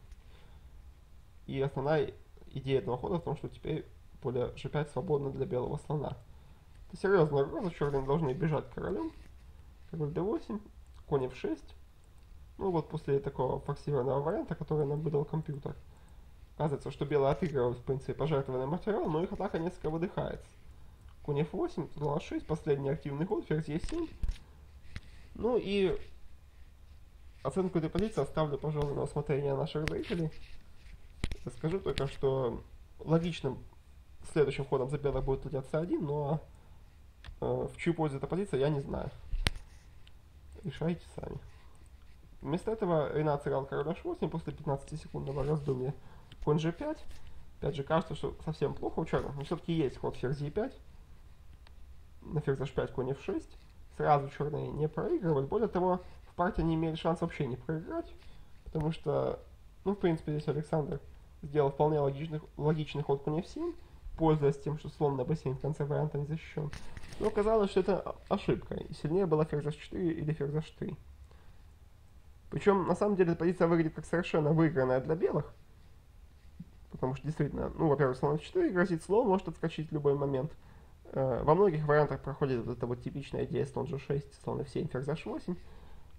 И основная идея этого хода в том, что теперь поле g5 свободно для белого слона. Это серьезная угроза, черные должны бежать королем. Король d8, конь f6. Ну вот после такого форсированного варианта, который нам выдал компьютер. Оказывается, что белые отыгрывают, в принципе, пожертвованный материал, но их атака несколько выдыхается. Конь f8, слон h6, последний активный ход, ферзь e7. Ну и оценку этой позиции оставлю, пожалуй, на усмотрение наших зрителей. Скажу только, что логичным следующим ходом за белых будет ладья c1, но в чью пользу эта позиция, я не знаю. Решайте сами. Вместо этого Ренат сыграл король h8 после 15-секундного раздумья. Конь g5. Опять же, кажется, что совсем плохо у черных, но все-таки есть ход ферзь e5. На ферзь h5, конь f6. Сразу черные не проигрывают. Более того, в партии они имели шанс вообще не проиграть. Потому что, ну, в принципе, здесь Александр сделал вполне логичный ход конь f7, пользуясь тем, что слон на b7 в конце варианта не защищен. Но оказалось, что это ошибка. И сильнее была ферзь h4 или ферзь h3. Причем, на самом деле, эта позиция выглядит как совершенно выигранная для белых. Потому что действительно, ну, во-первых, слон f4 грозит, слон может отскочить в любой момент. Во многих вариантах проходит вот эта вот типичная идея слон g6, слон f7, ферзь h8.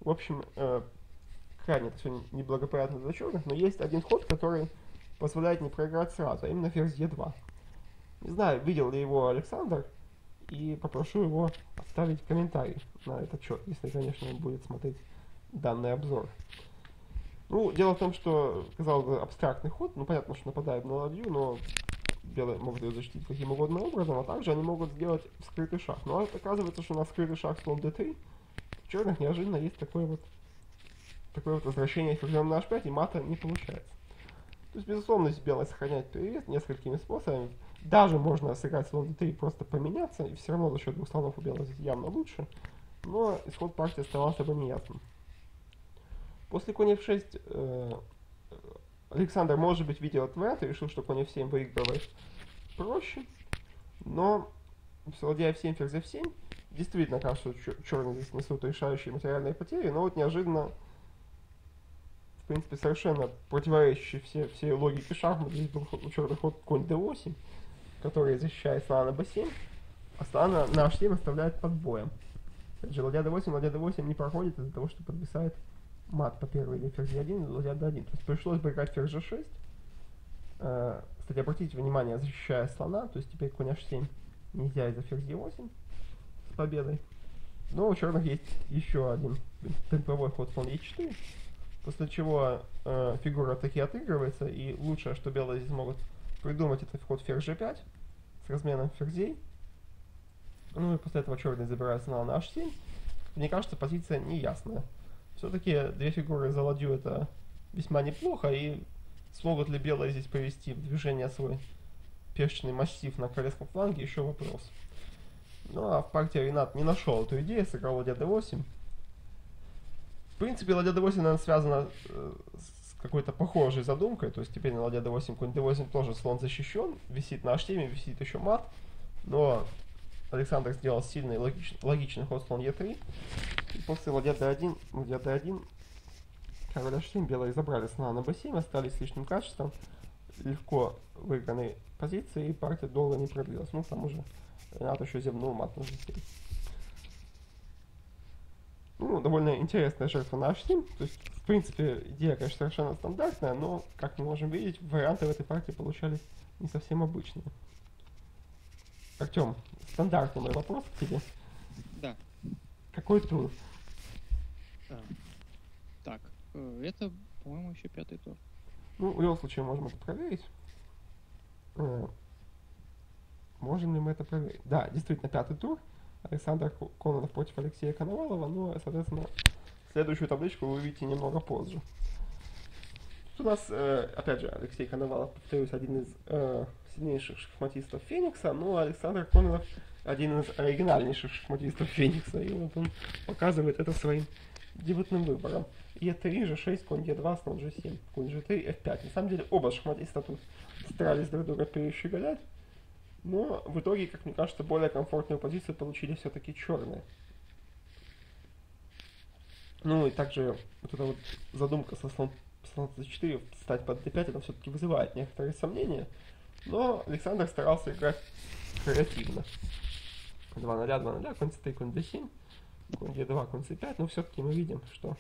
В общем, крайне это все неблагоприятно для черных, но есть один ход, который позволяет не проиграть сразу, а именно ферзь e2. Не знаю, видел ли его Александр, и попрошу его оставить комментарий на этот счет, если, конечно, он будет смотреть данный обзор. Ну, дело в том, что, казалось бы, абстрактный ход, ну, понятно, что нападает на ладью, но белые могут ее защитить каким угодно образом, а также они могут сделать скрытый шаг. Но оказывается, что у нас скрытый шаг слон d3, у черных неожиданно есть такое вот возвращение ферзем на h5, и мата не получается. То есть, безусловно, здесь белые сохраняют перевес несколькими способами. Даже можно сыграть слон d3 и просто поменяться, и все равно за счет двух слонов у белых здесь явно лучше, но исход партии оставался бы неясным. После конь f6 Александр, может быть, видел ответ и решил, что конь f7 выигрывает проще. Но ладья f7, ферзь f7. Действительно, кажется, черные здесь несут решающие материальные потери, но вот неожиданно, в принципе, совершенно противоречащий всей логике шахмат, здесь был у черных ход конь d8, который защищает слона на b7, а слона на h7 оставляет под боем. Опять же, ладья d8 не проходит из-за того, что подвисает мат по первой линии ферзь d1 и ладья d1. То есть пришлось бы играть ферзь g6. Кстати, обратите внимание, защищая слона, то есть теперь конь h7 нельзя из-за ферзь d8. Победой. Но у черных есть еще один темповой ход слон e4, после чего фигура таки отыгрывается, и лучшее, что белые здесь могут придумать, это ход ферзь g5 с разменом ферзей. Ну и после этого черные забирают слона на h7. Мне кажется, позиция неясная. Все-таки две фигуры за ладью это весьма неплохо, и смогут ли белые здесь повести в движение свой пешечный массив на королевском фланге, еще вопрос. Ну а в партии Ренат не нашел эту идею, сыграл ладья d8. В принципе, ладья d8, наверное, связана с какой-то похожей задумкой. То есть теперь на ладья d8, конь d8 тоже слон защищен, висит на h7, висит еще мат. Но Александр сделал сильный логичный ход слон e3. И после ладья d1, король h7, белые забрали слона на b7, остались с лишним качеством, легко выигранной позиции, и партия долго не продлилась. Ну, там уже Ренат еще земнул мат на g7. Ну, довольно интересная жертва на h7. То есть, в принципе, идея, конечно, совершенно стандартная, но, как мы можем видеть, варианты в этой партии получались не совсем обычные. Артем, стандартный мой вопрос к тебе. Да. Какой тур? Да. Так, это, по-моему, еще 5-й тур. Ну, в любом случае, можем это проверить. Можем ли мы это проверить? Да, действительно, 5-й тур. Александр Кононов против Алексея Коновалова. Ну, соответственно, следующую табличку вы увидите немного позже. Тут у нас, опять же, Алексей Коновалов, повторюсь, один из сильнейших шахматистов Феникса. Ну, а Александр Кононов один из оригинальнейших шахматистов Феникса. И вот он показывает это своим дебютным выбором. Е3, G6, конь Е2, слон G7, конь G3, F5. На самом деле, оба шахматиста тут старались друг друга перещеголять. Но в итоге, как мне кажется, более комфортную позицию получили все-таки черные. Ну и также вот эта вот задумка со слон c4 встать под d5, это все-таки вызывает некоторые сомнения. Но Александр старался играть креативно. 2-0, 2-0, конь c3, конь d7, конь e2, конь c5. Но все-таки мы видим, что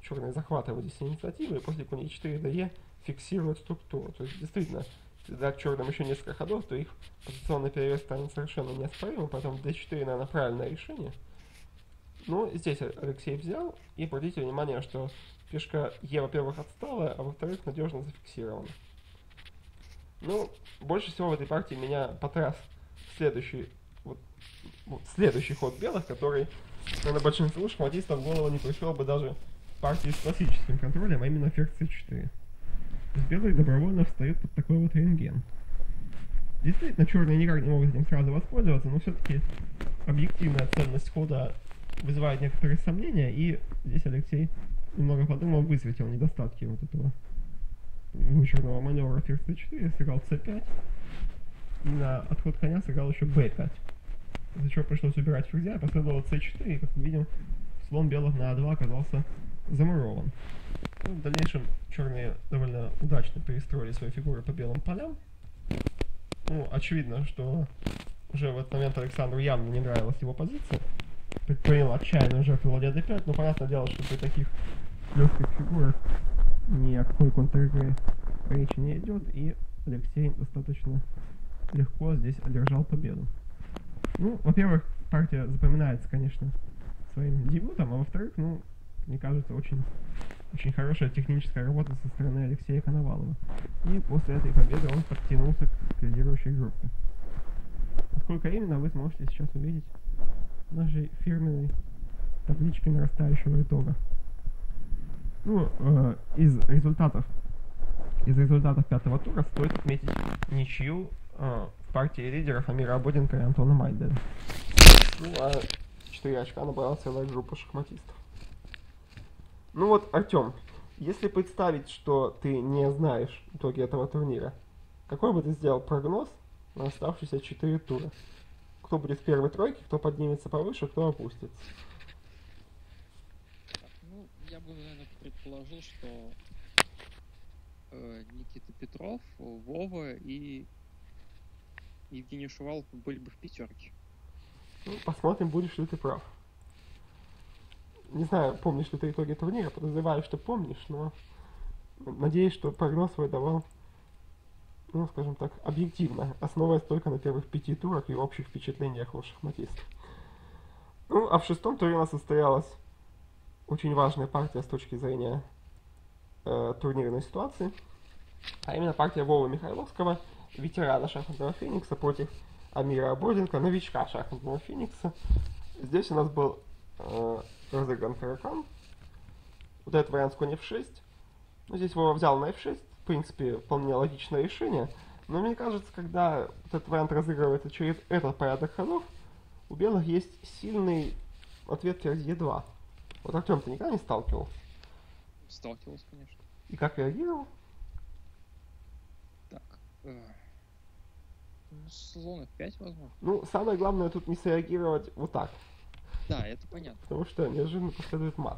черные захватывают здесь инициативу, и после конь e4 до e фиксируют структуру. То есть действительно, когда к черным еще несколько ходов, то их позиционный перевес станет совершенно неоспоримым, поэтому d4, наверное, правильное решение. Ну, здесь Алексей взял, и обратите внимание, что пешка Е, во-первых, отстала, а во-вторых, надежно зафиксирована. Ну, больше всего в этой партии меня потряс следующий ход белых, который, наверное, большинству шахматистов в голову не пришел бы даже в партии с классическим контролем, а именно ферзь c4. Белые добровольно встают под такой вот рентген. Действительно, черные никак не могут этим сразу воспользоваться, но все-таки объективная ценность хода вызывает некоторые сомнения, и здесь Алексей, немного подумал, высветил недостатки вот этого вычурного маневра ферзь c4, сыграл c5, и на отход коня сыграл еще b5. Из-за чего пришлось убирать ферзя, последовало c4, и, как мы видим, слон белых на a2 оказался замурован. Ну, в дальнейшем черные довольно удачно перестроили свои фигуры по белым полям. Ну, очевидно, что уже в этот момент Александру явно не нравилась его позиция. Предпринял отчаянную жертву ладья d5, но понятное дело, что при таких легких фигурах ни о какой контр-игре речи не идет, и Алексей достаточно легко здесь одержал победу. Ну, во-первых, партия запоминается, конечно, своим дебютом, а во-вторых, ну, мне кажется, очень хорошая техническая работа со стороны Алексея Коновалова. И после этой победы он подтянулся к лидирующей группе. Насколько именно, вы сможете сейчас увидеть в нашей фирменной табличке нарастающего итога. Ну, из результатов 5-го тура стоит отметить ничью в партии лидеров Амира Боденко и Антона Майделя. Ну, а 4 очка набрала целая группа шахматистов. Ну вот, Артем, Если представить, что ты не знаешь итоги этого турнира, какой бы ты сделал прогноз на оставшиеся 4 тура? Кто будет в первой тройке, кто поднимется повыше, кто опустится? Ну, я бы, наверное, предположил, что Никита Петров, Вова и Евгений Шувалов были бы в пятерке. Ну, посмотрим, будешь ли ты прав. Не знаю, помнишь ли ты итоги турнира, подозреваю, что помнишь, но надеюсь, что прогноз свой давал, ну, скажем так, объективно, основываясь только на первых 5 турах и общих впечатлениях у шахматистов. Ну, а в 6-м туре у нас состоялась очень важная партия с точки зрения турнирной ситуации, а именно партия Вовы Михайловского, ветерана Шахматного Феникса, против Амира Боденко, новичка Шахматного Феникса. Здесь у нас был разыгран каракан. Вот этот вариант с конь f6. Ну, здесь Вова взял на f6. В принципе, вполне логичное решение. Но мне кажется, когда этот вариант разыгрывается через этот порядок ходов, у белых есть сильный ответ ферзь e2. Вот Артем, ты никогда не сталкивался? Сталкивался, конечно. И как реагировал? Так. Ну, слон f5, возможно. Ну, самое главное тут не среагировать вот так. Да, это понятно. Потому что неожиданно последует мат.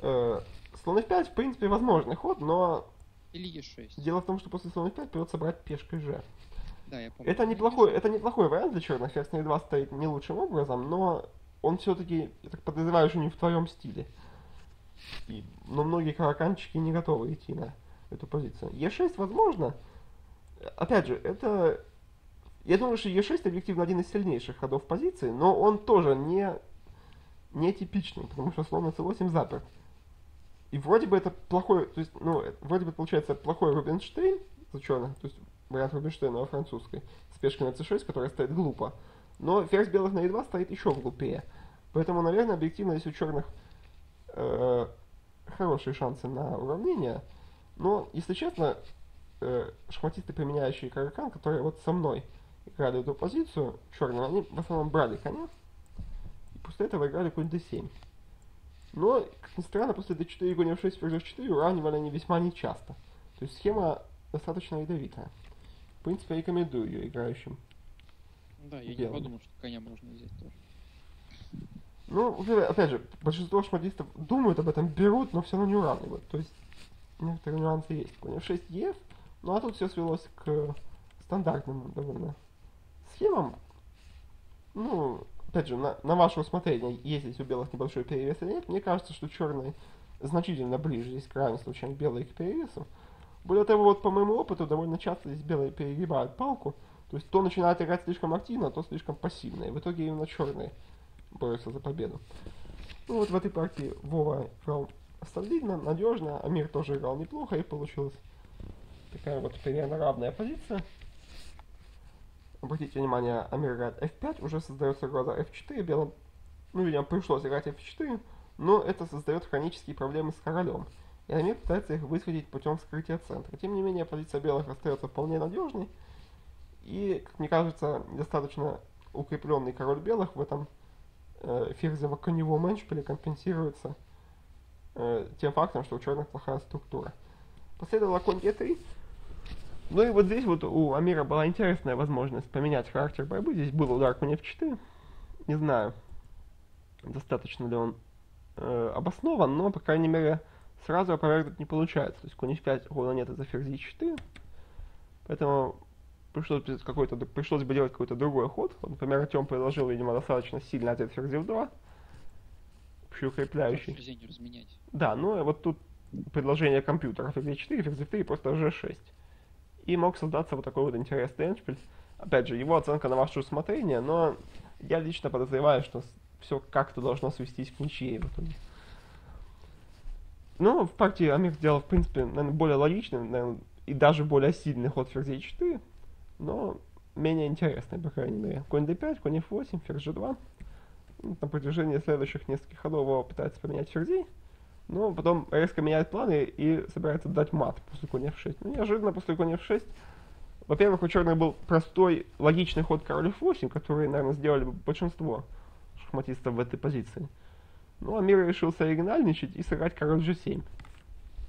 Слон f5, в принципе, возможный ход, но... Или e6. Дело в том, что после слона f5 придется брать пешкой g. Да, я помню. Это неплохой вариант для черных. Ферзь на e2 стоит не лучшим образом, но он все-таки, я так подозреваю, что не в твоем стиле. Но многие караканчики не готовы идти на эту позицию. e6, возможно. Опять же, это... Я думаю, что Е6 объективно один из сильнейших ходов позиции, но он тоже не типичный, потому что слон на c8 заперт. И вроде бы это плохой, то есть, ну, вроде бы получается плохой Рубинштейн, то есть вариант Рубинштейна во французской, с пешкой на c6, которая стоит глупо. Но ферзь белых на e2 стоит еще глупее. Поэтому, наверное, объективно здесь у черных хорошие шансы на уравнение. Но, если честно, шахматисты, применяющие каракан, которые вот со мной играли эту позицию черным, они в основном брали коня и после этого играли конь d7. Но, как ни странно, после d4 и конь f6, ферзь f4 уравнивали они весьма нечасто. То есть схема достаточно ядовитая. В принципе, я рекомендую ее играющим. Да, я не подумал, что коня можно взять тоже. Ну, уже, опять же, большинство шахматистов думают об этом, берут, но все равно не уравнивают. То есть некоторые нюансы есть. Конь f6, ef. Ну а тут все свелось к стандартным довольно схемам. Ну, опять же, на ваше усмотрение, есть здесь у белых небольшой перевес или нет. Мне кажется, что черные значительно ближе здесь к равенству, чем белые к перевесу. Более того, вот по моему опыту, довольно часто здесь белые перегибают палку. То есть то начинают играть слишком активно, то слишком пассивно. И в итоге именно черные борются за победу. Ну вот в этой партии Вова играл солидно, надежно, Амир тоже играл неплохо, и получилось такая вот примерно равная позиция. Обратите внимание, Амир играет f5, уже создается угроза f4, белым, ну, видимо, пришлось играть f4, но это создает хронические проблемы с королем, и Амир пытается их высветить путем вскрытия центра. Тем не менее, позиция белых остается вполне надежной, и, как мне кажется, достаточно укрепленный король белых в этом ферзево-коневом эндшпиле компенсируется тем фактом, что у черных плохая структура. Последовало конь Е3. Ну и вот здесь вот у Амира была интересная возможность поменять характер борьбы. Здесь был удар конь F4. Не знаю, достаточно ли он обоснован, но, по крайней мере, сразу опровергнуть не получается. То есть конь F5 хода нет из-за ферзь Е4. Поэтому пришлось бы делать какой-то другой ход. Вот, например, Артем предложил, видимо, достаточно сильный ответ ферзь F2. Общеукрепляющий. Ферзей не разменять. Да, ну и вот тут предложение компьютера, ферзь e4, ферзь f3 и просто g6. И мог создаться вот такой вот интересный эндшпиль. Опять же, его оценка на ваше усмотрение, но я лично подозреваю, что все как-то должно свестись к ничьей в итоге. Ну, в партии Амир сделал, в принципе, наверное, более логичный, наверное, и даже более сильный ход ферзь e4, но менее интересный, по крайней мере. Конь d5, конь f8, ферзь g2. На протяжении следующих нескольких ходов его пытается поменять ферзей. Но потом резко меняет планы и собирается дать мат после коня f6. Ну, неожиданно после коня f6, во-первых, у черных был простой, логичный ход короля f8, который, наверное, сделали бы большинство шахматистов в этой позиции. Ну, Амир решился оригинальничать и сыграть король g7.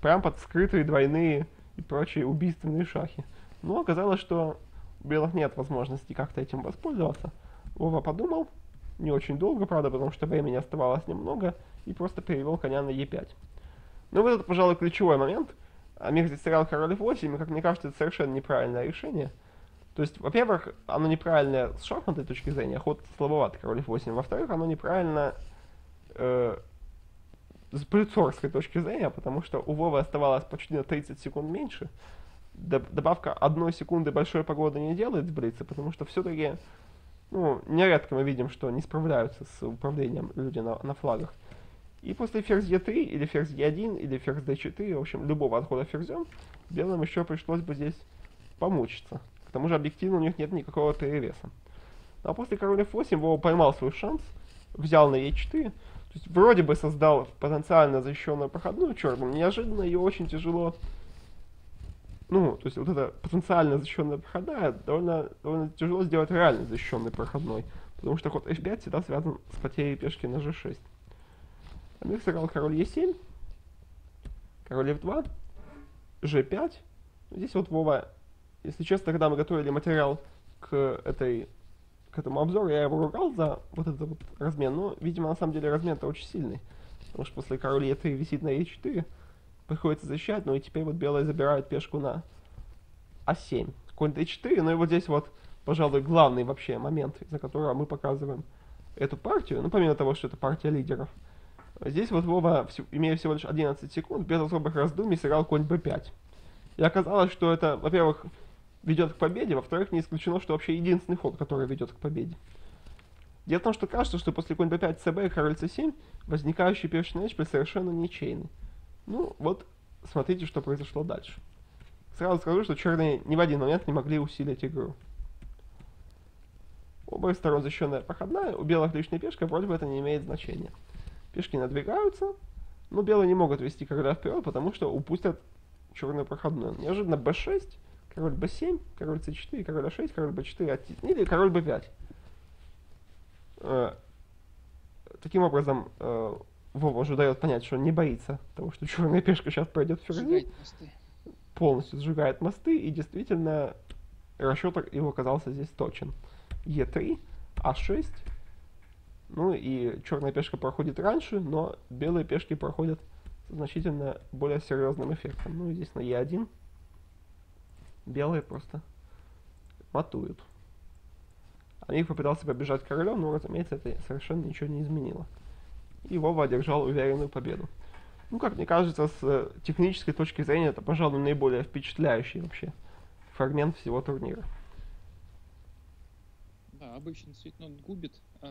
прям под скрытые двойные и прочие убийственные шахи. Но оказалось, что у белых нет возможности как-то этим воспользоваться. Вова подумал, не очень долго, правда, потому что времени оставалось немного, и просто перевел коня на Е5. Но вот это, пожалуй, ключевой момент. Амир здесь сыграл король F8, и, как мне кажется, это совершенно неправильное решение. То есть, во-первых, оно неправильно с шахматной точки зрения, ход слабоват король F8. Во-вторых, оно неправильно с блюцорской точки зрения, потому что у Вовы оставалось почти на 30 секунд меньше. Добавка 1 секунды большой погоды не делает в блице, потому что все-таки, ну, нередко мы видим, что не справляются с управлением люди на флагах. И после ферзь Е3, или ферзь Е1, или ферзь Д4, в общем, любого отхода ферзем, белым еще пришлось бы здесь помучиться. К тому же объективно у них нет никакого перевеса. А после короля F8 Вова поймал свой шанс, взял на Е4, то есть вроде бы создал потенциально защищенную проходную черным, неожиданно ее очень тяжело... Ну, то есть вот эта потенциально защищенная проходная довольно тяжело сделать реально защищенной проходной, потому что ход H5 всегда связан с потерей пешки на G6. Амир сыграл король Е7, король F2, G5. Здесь вот Вова, если честно, когда мы готовили материал к этому обзору, я его ругал за вот этот вот размен, но, видимо, на самом деле размен-то очень сильный, потому что после короля Е3 висит на Е4, приходится защищать, ну и теперь вот белые забирают пешку на А7. Конь d4, ну и вот здесь вот, пожалуй, главный вообще момент, из-за которого мы показываем эту партию, ну помимо того, что это партия лидеров. Здесь вот Вова, имея всего лишь 11 секунд, без особых раздумий сыграл конь b5. И оказалось, что это, во-первых, ведет к победе, во-вторых, не исключено, что вообще единственный ход, который ведет к победе. Дело в том, что кажется, что после конь b5 cb и король c7 возникающий пешечный эшпиль совершенно ничейный. Ну, вот, смотрите, что произошло дальше. Сразу скажу, что черные ни в один момент не могли усилить игру. У обоих сторон защищенная проходная, у белых лишняя пешка, вроде бы это не имеет значения. Пешки надвигаются, но белые не могут вести короля вперед, потому что упустят черную проходную. Неожиданно b6, король b7, король c4, король a6, король b4 оттеснили, король b5. Таким образом... Вова уже дает понять, что он не боится того, что черная пешка сейчас пройдет ферзь, полностью сжигает мосты, и действительно расчет его оказался здесь точен. Е3, А6, ну и черная пешка проходит раньше, но белые пешки проходят с значительно более серьезным эффектом. Ну и здесь на Е1 белые просто матуют. Амир попытался побежать королем, но, разумеется, это совершенно ничего не изменило. И Вова одержал уверенную победу. Ну, как мне кажется, с технической точки зрения, это, пожалуй, наиболее впечатляющий вообще фрагмент всего турнира. Да, обычно действительно губит, а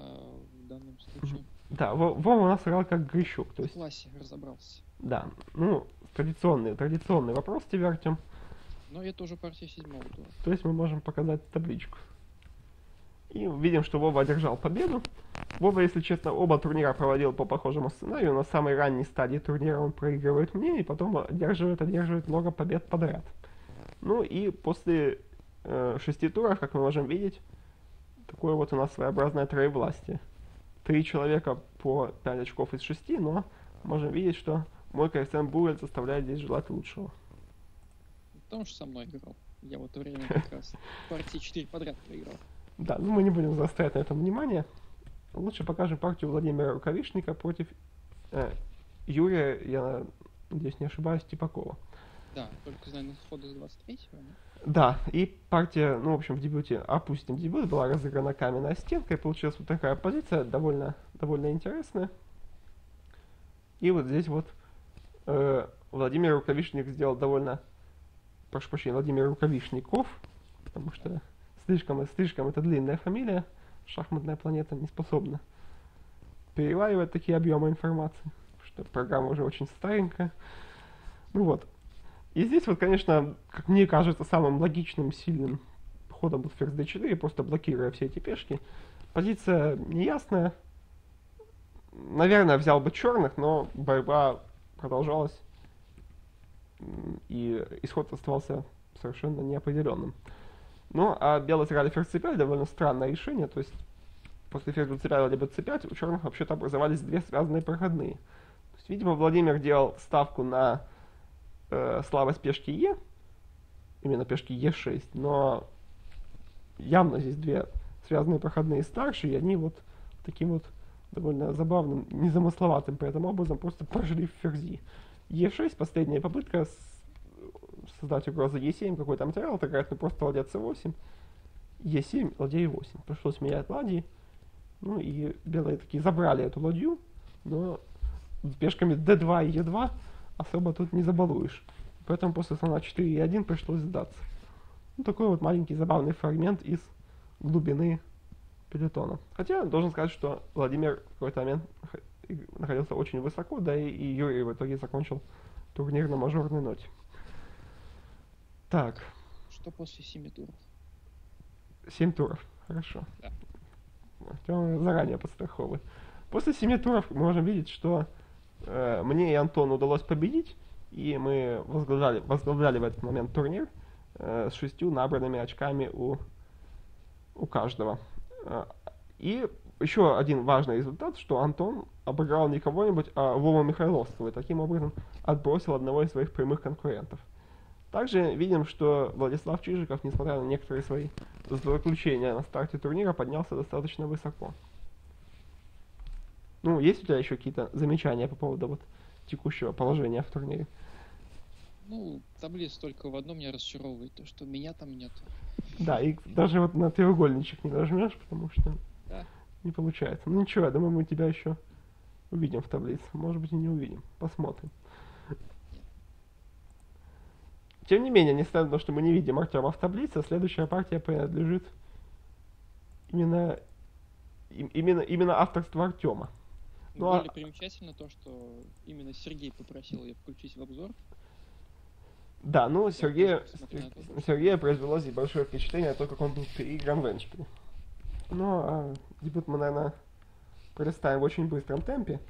в данном случае... Да, Вова у нас играл как Грищук. То есть... В классе разобрался. Да, ну, традиционный вопрос тебе, Артем. Но это уже партия седьмого тура. То есть мы можем показать табличку. И видим, что Вова одержал победу. Вова, если честно, оба турнира проводил по похожему сценарию. На самой ранней стадии турнира он проигрывает мне, и потом одерживает много побед подряд. Ну и после 6 туров, как мы можем видеть, такое вот у нас своеобразное троевластие. 3 человека по 5 очков из 6, но можем видеть, что мой коэффициент Бурель заставляет здесь желать лучшего. Потому что со мной играл. Я в это время как раз партии 4 подряд проиграл. Да, ну мы не будем заострять на этом внимание. Лучше покажем партию Владимира Рукавишника против Юрия, я надеюсь, не ошибаюсь, Типакова. Да, только, знаю, сходу с 23-го. Да, и партия, ну, в общем, в дебюте, опустим дебют, была разыграна каменная стенка, и получилась вот такая позиция, довольно интересная. И вот здесь вот Владимир Рукавишник сделал довольно... Прошу прощения, Владимир Рукавишников, потому что... Слишком это длинная фамилия, шахматная планета не способна переваривать такие объемы информации, что программа уже очень старенькая. Ну вот. И здесь вот, конечно, как мне кажется, самым логичным, сильным ходом был ферзь d4, просто блокируя все эти пешки. Позиция неясная. Наверное, взял бы черных, но борьба продолжалась, и исход оставался совершенно неопределенным. Ну, а белые сыграли ферзь c5, довольно странное решение, то есть после ферзя c5 либо c5 у черных вообще-то образовались две связанные проходные. То есть, видимо, Владимир делал ставку на слабость пешки Е, именно пешки Е6, но явно здесь две связанные проходные старшие, и они вот таким вот довольно забавным, незамысловатым поэтому образом просто прошли в ферзи. Е6, последняя попытка создать угрозу Е7, какой там материал, отыграть, ну просто ладья С8, Е7, ладья Е8. Пришлось менять ладьи, ну и белые такие забрали эту ладью, но пешками d2 и e2 особо тут не забалуешь. Поэтому после слона 4 и 1 пришлось сдаться. Ну, такой вот маленький забавный фрагмент из глубины пелетона. Хотя, должен сказать, что Владимир в какой-то момент находился очень высоко, да и Юрий в итоге закончил турнир на мажорной ноте. Так. Что после 7 туров? 7 туров, хорошо. Да. Артем заранее подстраховывает. После 7 туров мы можем видеть, что мне и Антону удалось победить, и мы возглавляли в этот момент турнир с 6 набранными очками у каждого. И еще один важный результат, что Антон обыграл не кого-нибудь, а Вову Михайловского, и таким образом отбросил одного из своих прямых конкурентов. Также видим, что Владислав Чижиков, несмотря на некоторые свои злоключения на старте турнира, поднялся достаточно высоко. Ну, есть у тебя еще какие-то замечания по поводу вот текущего положения в турнире? Ну, таблиц только в одном меня расчаровывает, то что меня там нет. Да, и даже вот на треугольничек не нажмешь, потому что да, не получается. Ну ничего, я думаю, мы тебя еще увидим в таблице. Может быть, и не увидим. Посмотрим. Тем не менее, несмотря на то, что мы не видим Артема в таблице, следующая партия принадлежит именно авторству Артема. Ну, более примечательно то, что именно Сергей попросил ее включить в обзор. Да, ну Сергея произвело здесь большое впечатление о том, как он был переигран в эндшпиле. Ну, а дебют мы, наверное, пролистаем в очень быстром темпе.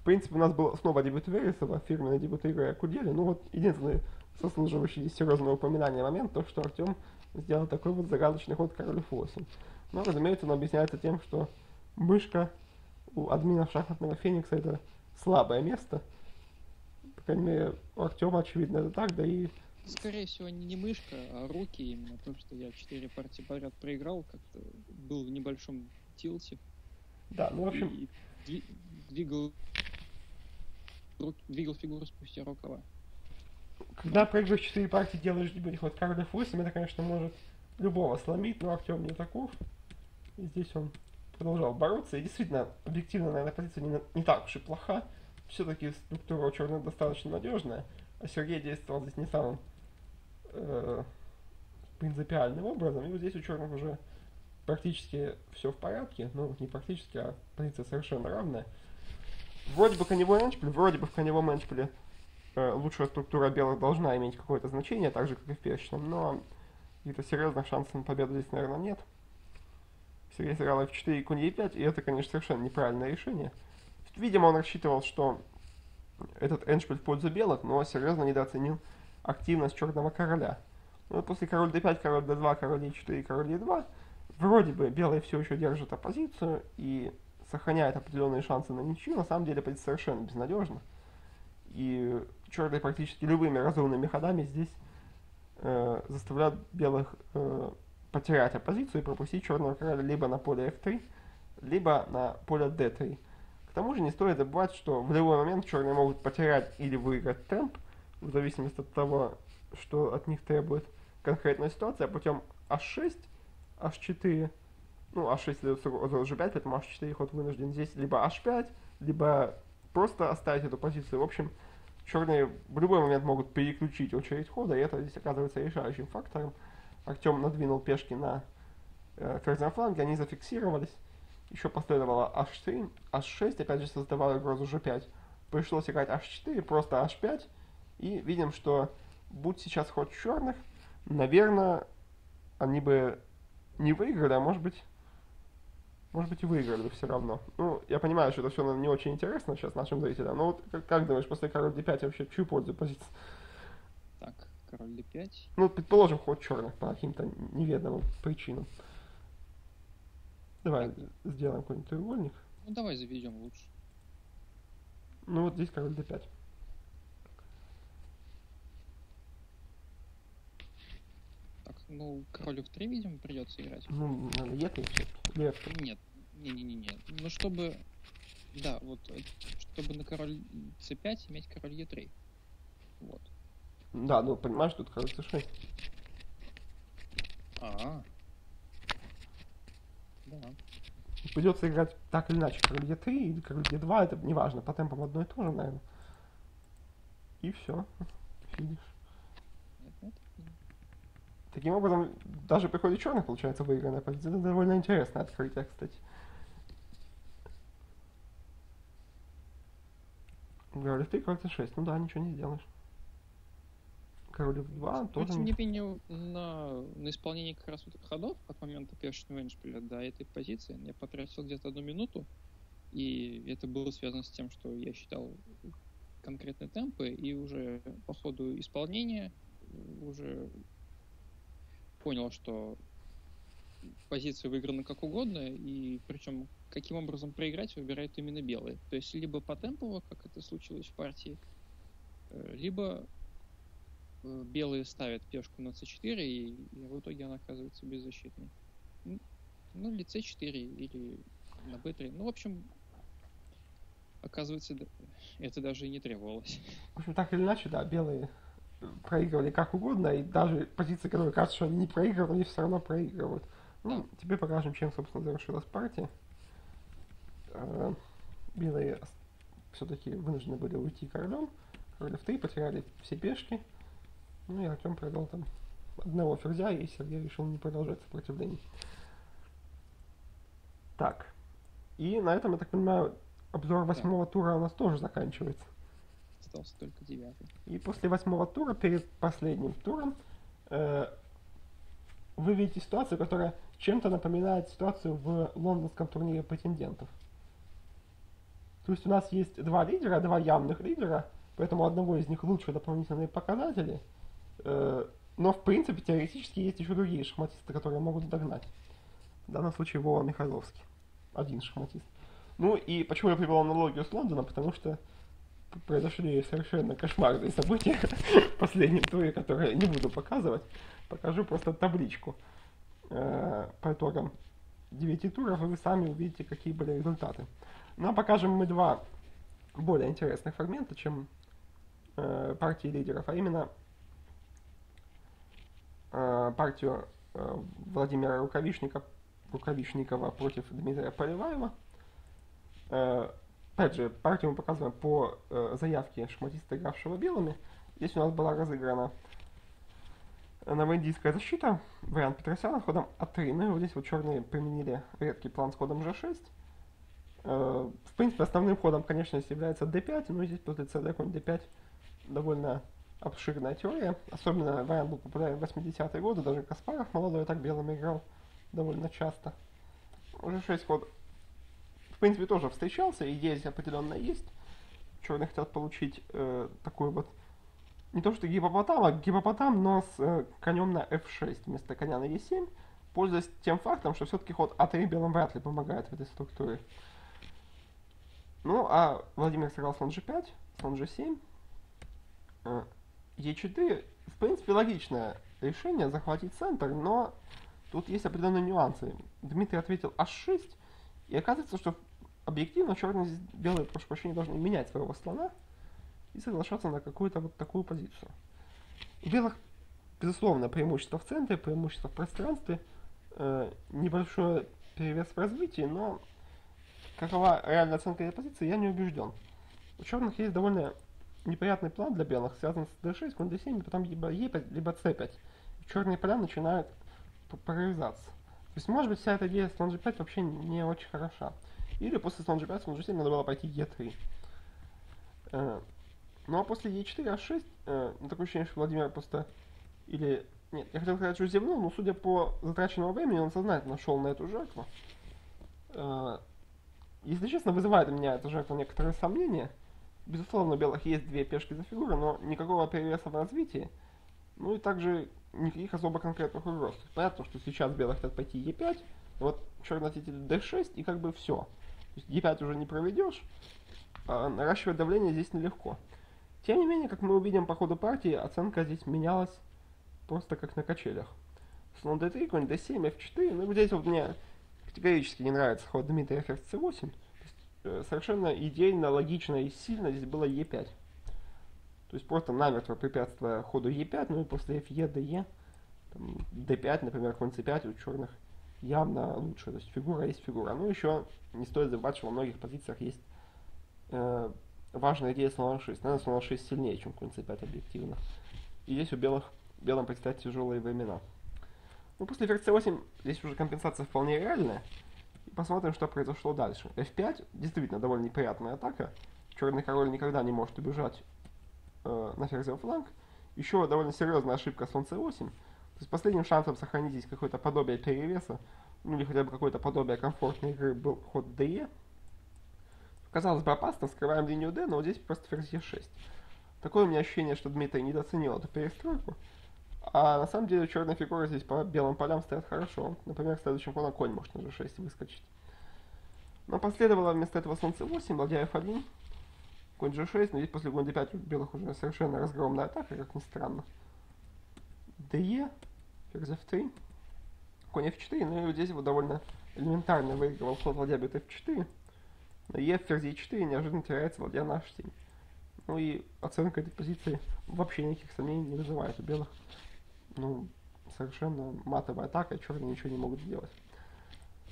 В принципе, у нас был снова дебют Вересова, фирменный дебют Игоря Куделя. Ну вот, единственный сослуживающий серьезного упоминания момент, то, что Артем сделал такой вот загадочный ход король F8. Но, разумеется, он объясняется тем, что мышка у админов шахматного Феникса — это слабое место. По крайней мере, у Артема, очевидно, это так, да и... Скорее всего, не мышка, а руки именно, потому что я 4 партии подряд проиграл, как-то был в небольшом тилте. Да, ну, в общем... И двигал фигуру спустя рукава. Когда проигрываешь 4 партии, делаешь дебютный ход король F8, это, конечно, может любого сломить, но Артем не таков. И здесь он продолжал бороться, и действительно, объективно, наверное, позиция не так уж и плоха. Все-таки структура у черных достаточно надежная, а Сергей действовал здесь не самым принципиальным образом. И вот здесь у черных уже практически все в порядке, ну не практически, а позиция совершенно равная. Вроде бы коневой эндшпиль, вроде бы в коневом эндшпиле лучшая структура белых должна иметь какое-то значение, так же как и в пешечном, но каких-то серьезных шансов на победу здесь, наверное, нет. Сергей сыграл f4 и конь e5, и это, конечно, совершенно неправильное решение. Видимо, он рассчитывал, что этот эндшпиль в пользу белых, но серьезно недооценил активность черного короля. Ну, после король d5, король d2, король e4, король e2, вроде бы белые все еще держат оппозицию и сохраняют определенные шансы на ничью. На самом деле, позиция совершенно безнадежна. И черные практически любыми разумными ходами здесь заставляют белых потерять оппозицию и пропустить черного короля либо на поле f3, либо на поле d3. К тому же не стоит забывать, что в любой момент черные могут потерять или выиграть темп, в зависимости от того, что от них требует конкретная ситуация, путем h6, h4, ну h6 следует g5, поэтому h4 ход вынужден здесь либо h5, либо просто оставить эту позицию. В общем, черные в любой момент могут переключить очередь хода, и это здесь оказывается решающим фактором. Артем надвинул пешки на ферзь на фланге, они зафиксировались. Еще последовало h3, h6, опять же создавал угрозу g5. Пришлось играть h4, просто h5. И видим, что будь сейчас ход черных, наверное, они бы не выиграли, а может быть и выиграли бы все равно. Ну, я понимаю, что это все не очень интересно сейчас нашим зрителям, но вот как думаешь, после король d5 вообще чью пользу позиции? Так, король d5. Ну, предположим, ход черных по каким-то неведомым причинам. Давай сделаем какой-нибудь треугольник. Ну давай заведем лучше. Ну вот здесь король d5. Ну, король f3, видимо, придется играть. Ну, e3 все-таки. Нет, не-не-не. Ну, чтобы... Да, вот, чтобы на король c5 иметь король e3. Вот. Да, ну, понимаешь, тут король c6. А-а-а. Да. Придется играть так или иначе, король e3 или король e2, это неважно, по темпам одно и то же, наверное. И все. Финиш. Таким образом, даже при ходе черных, получается, выигранная позиция. Это довольно интересное открытие, кстати. Король f3, король c6. Ну да, ничего не сделаешь. Король f2 тоже... Тем не менее, на исполнении как раз вот ходов от момента пешечного эндшпиля до этой позиции я потратил где-то 1 минуту. И это было связано с тем, что я считал конкретные темпы. И уже по ходу исполнения уже... понял, что позиция выиграна как угодно, и причем каким образом проиграть выбирают именно белые. То есть либо по темпу, как это случилось в партии, либо белые ставят пешку на c4, и в итоге она оказывается беззащитной. Ну, или c4, или на b3. Ну, в общем, оказывается, это даже и не требовалось. В общем, так или иначе, да, белые проигрывали как угодно, и даже позиции, которые кажется, что они не проигрывали, они все равно проигрывают. Ну, теперь покажем, чем, собственно, завершилась партия. Белые все-таки вынуждены были уйти королем. Король f3, потеряли все пешки. Ну и Артем провел там одного ферзя, и Сергей решил не продолжать сопротивление. Так. И на этом, я так понимаю, обзор 8-го тура у нас тоже заканчивается. Остался только 9-й. И после 8-го тура, перед последним туром, вы видите ситуацию, которая чем-то напоминает ситуацию в лондонском турнире претендентов. То есть у нас есть два лидера, два явных лидера, поэтому у одного из них лучше дополнительные показатели, но в принципе теоретически есть еще другие шахматисты, которые могут догнать. В данном случае Вова Михайловский, один шахматист. Ну и почему я привел аналогию с Лондоном, потому что произошли совершенно кошмарные события в последнем туре, которые не буду показывать. Покажу просто табличку по итогам 9 туров, и вы сами увидите, какие были результаты. Ну а покажем мы два более интересных фрагмента, чем партии лидеров, а именно партию Владимира Рукавишникова против Дмитрия Полеваева. Опять же, партию мы показываем по заявке шахматиста, игравшего белыми. Здесь у нас была разыграна новоиндийская защита, вариант Петросяна ходом А3. Ну и вот здесь вот черные применили редкий план с ходом G6. В принципе, основным ходом, конечно, является D5, но здесь после cd конь D5 довольно обширная теория. Особенно вариант был популярен в 80-е годы, даже Каспаров молодой так белыми играл довольно часто. G6 ход... В принципе, тоже встречался, идея здесь определенно есть. Черные хотят получить такой вот, не то что гипопотам, а гипопотам, но с конем на f6 вместо коня на e7, пользуясь тем фактом, что все-таки ход а3 белым вряд ли помогает в этой структуре. Ну, а Владимир сыграл слон g5, слон g7, e4. В принципе, логичное решение захватить центр, но тут есть определенные нюансы. Дмитрий ответил h6, и оказывается, что объективно черные-белые, прошу прощения, должны менять своего слона и соглашаться на какую-то вот такую позицию. У белых, безусловно, преимущество в центре, преимущество в пространстве, небольшой перевес в развитии, но какова реальная оценка этой позиции, я не убежден. У черных есть довольно неприятный план для белых, связан с d6, конь d7, потом либо e5, либо c5. Черные поля начинают поляризаться. То есть, может быть, вся эта идея слон g5 вообще не очень хороша. Или после слон g5, слон g7 надо было пойти e3. Ну а после e4, h6, такое ощущение, что Владимир просто... Или... Нет, я хотел сказать, что зевнул, но судя по затраченному времени, он сознательно шел на эту жертву. Если честно, вызывает у меня эта жертва некоторые сомнения. Безусловно, у белых есть две пешки за фигуры, но никакого перевеса в развитии. Ну и также... никаких особо конкретных угроз. Понятно, что сейчас белые хотят пойти e5, вот черные хотят d6, и как бы все. e5 уже не проведешь, а наращивать давление здесь нелегко. Тем не менее, как мы увидим по ходу партии, оценка здесь менялась просто как на качелях. слон d3, конь d7, f4. Ну, здесь вот мне категорически не нравится ход Дмитрия ферзь c8. Совершенно идейно, логично и сильно здесь было e5. То есть просто намертво препятствуя ходу e5, ну и после fe, de, там, d5, например, конь c5 у черных явно лучше. То есть фигура есть фигура. Ну еще не стоит забывать, что во многих позициях есть важная идея слона 6. Наверное, слона 6 сильнее, чем конь c5 объективно. И здесь у белым предстоят тяжелые времена. Ну, после ферзь c8 здесь уже компенсация вполне реальная. И посмотрим, что произошло дальше. f5 действительно довольно неприятная атака. Черный король никогда не может убежать на ферзевый фланг. Еще довольно серьезная ошибка слон c8. То есть последним шансом сохранить здесь какое-то подобие перевеса, ну или хотя бы какое-то подобие комфортной игры, был ход de. Казалось бы, опасно, вскрываем линию d, но вот здесь просто ферзь e6. Такое у меня ощущение, что Дмитрий недооценил эту перестройку. А на самом деле черные фигуры здесь по белым полям стоят хорошо. Например, следующим фоном конь может на g6 выскочить. Но последовало вместо этого слон c8, ладья f1, конь g6, но здесь после конь d5 у белых уже совершенно разгромная атака, как ни странно. de, ферзь f3, конь f4, ну и вот здесь вот довольно элементарно выигрывал ход ладья бьет f4. На e, ферзь e4, неожиданно теряется ладья на h7. Ну и оценка этой позиции вообще никаких сомнений не вызывает. У белых, ну, совершенно матовая атака, черные ничего не могут сделать.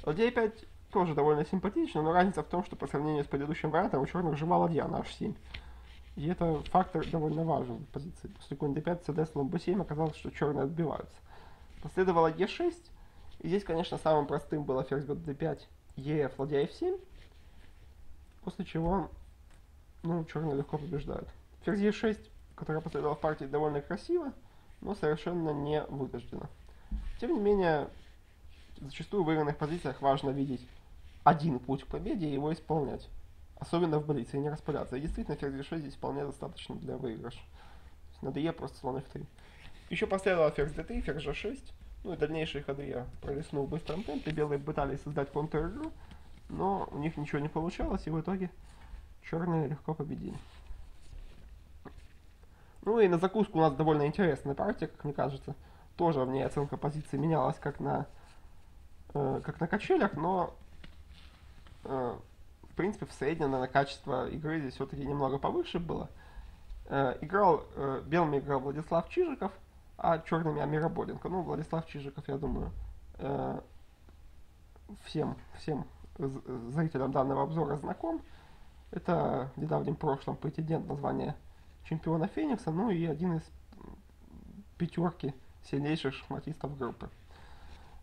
Ладья e5 тоже довольно симпатично, но разница в том, что по сравнению с предыдущим вариантом у черных жива ладья на h7. И это фактор довольно важен в позиции. После конь d5, cd, слон b7 оказалось, что черные отбиваются. Последовало e6, и здесь, конечно, самым простым было ферзь бьет d5, ef, ладья f7. После чего, ну, черные легко побеждают. Ферзь e6, которая последовала в партии, довольно красиво, но совершенно не вынуждена. Тем не менее, зачастую в выигранных позициях важно видеть один путь к победе и его исполнять. Особенно в блице, и не распыляться. И действительно, ферзь e6 здесь вполне достаточно для выигрыша. На d просто слон f3. Еще последовало ферзь d3, ферзь g6. Ну и дальнейшие ходы я пролистнул в быстром темпе. Белые пытались создать контр-игру, но у них ничего не получалось, и в итоге черные легко победили. Ну и на закуску у нас довольно интересная партия, как мне кажется. Тоже в ней оценка позиции менялась как на качелях, но в принципе в среднем, наверное, качество игры здесь все-таки немного повыше было. Белыми играл Владислав Чижиков, а черными Амира Боденко. Ну, Владислав Чижиков, я думаю, всем зрителям данного обзора знаком. Это в недавнем прошлом претендент на звание чемпиона Феникса, ну и один из пятерки сильнейших шахматистов группы.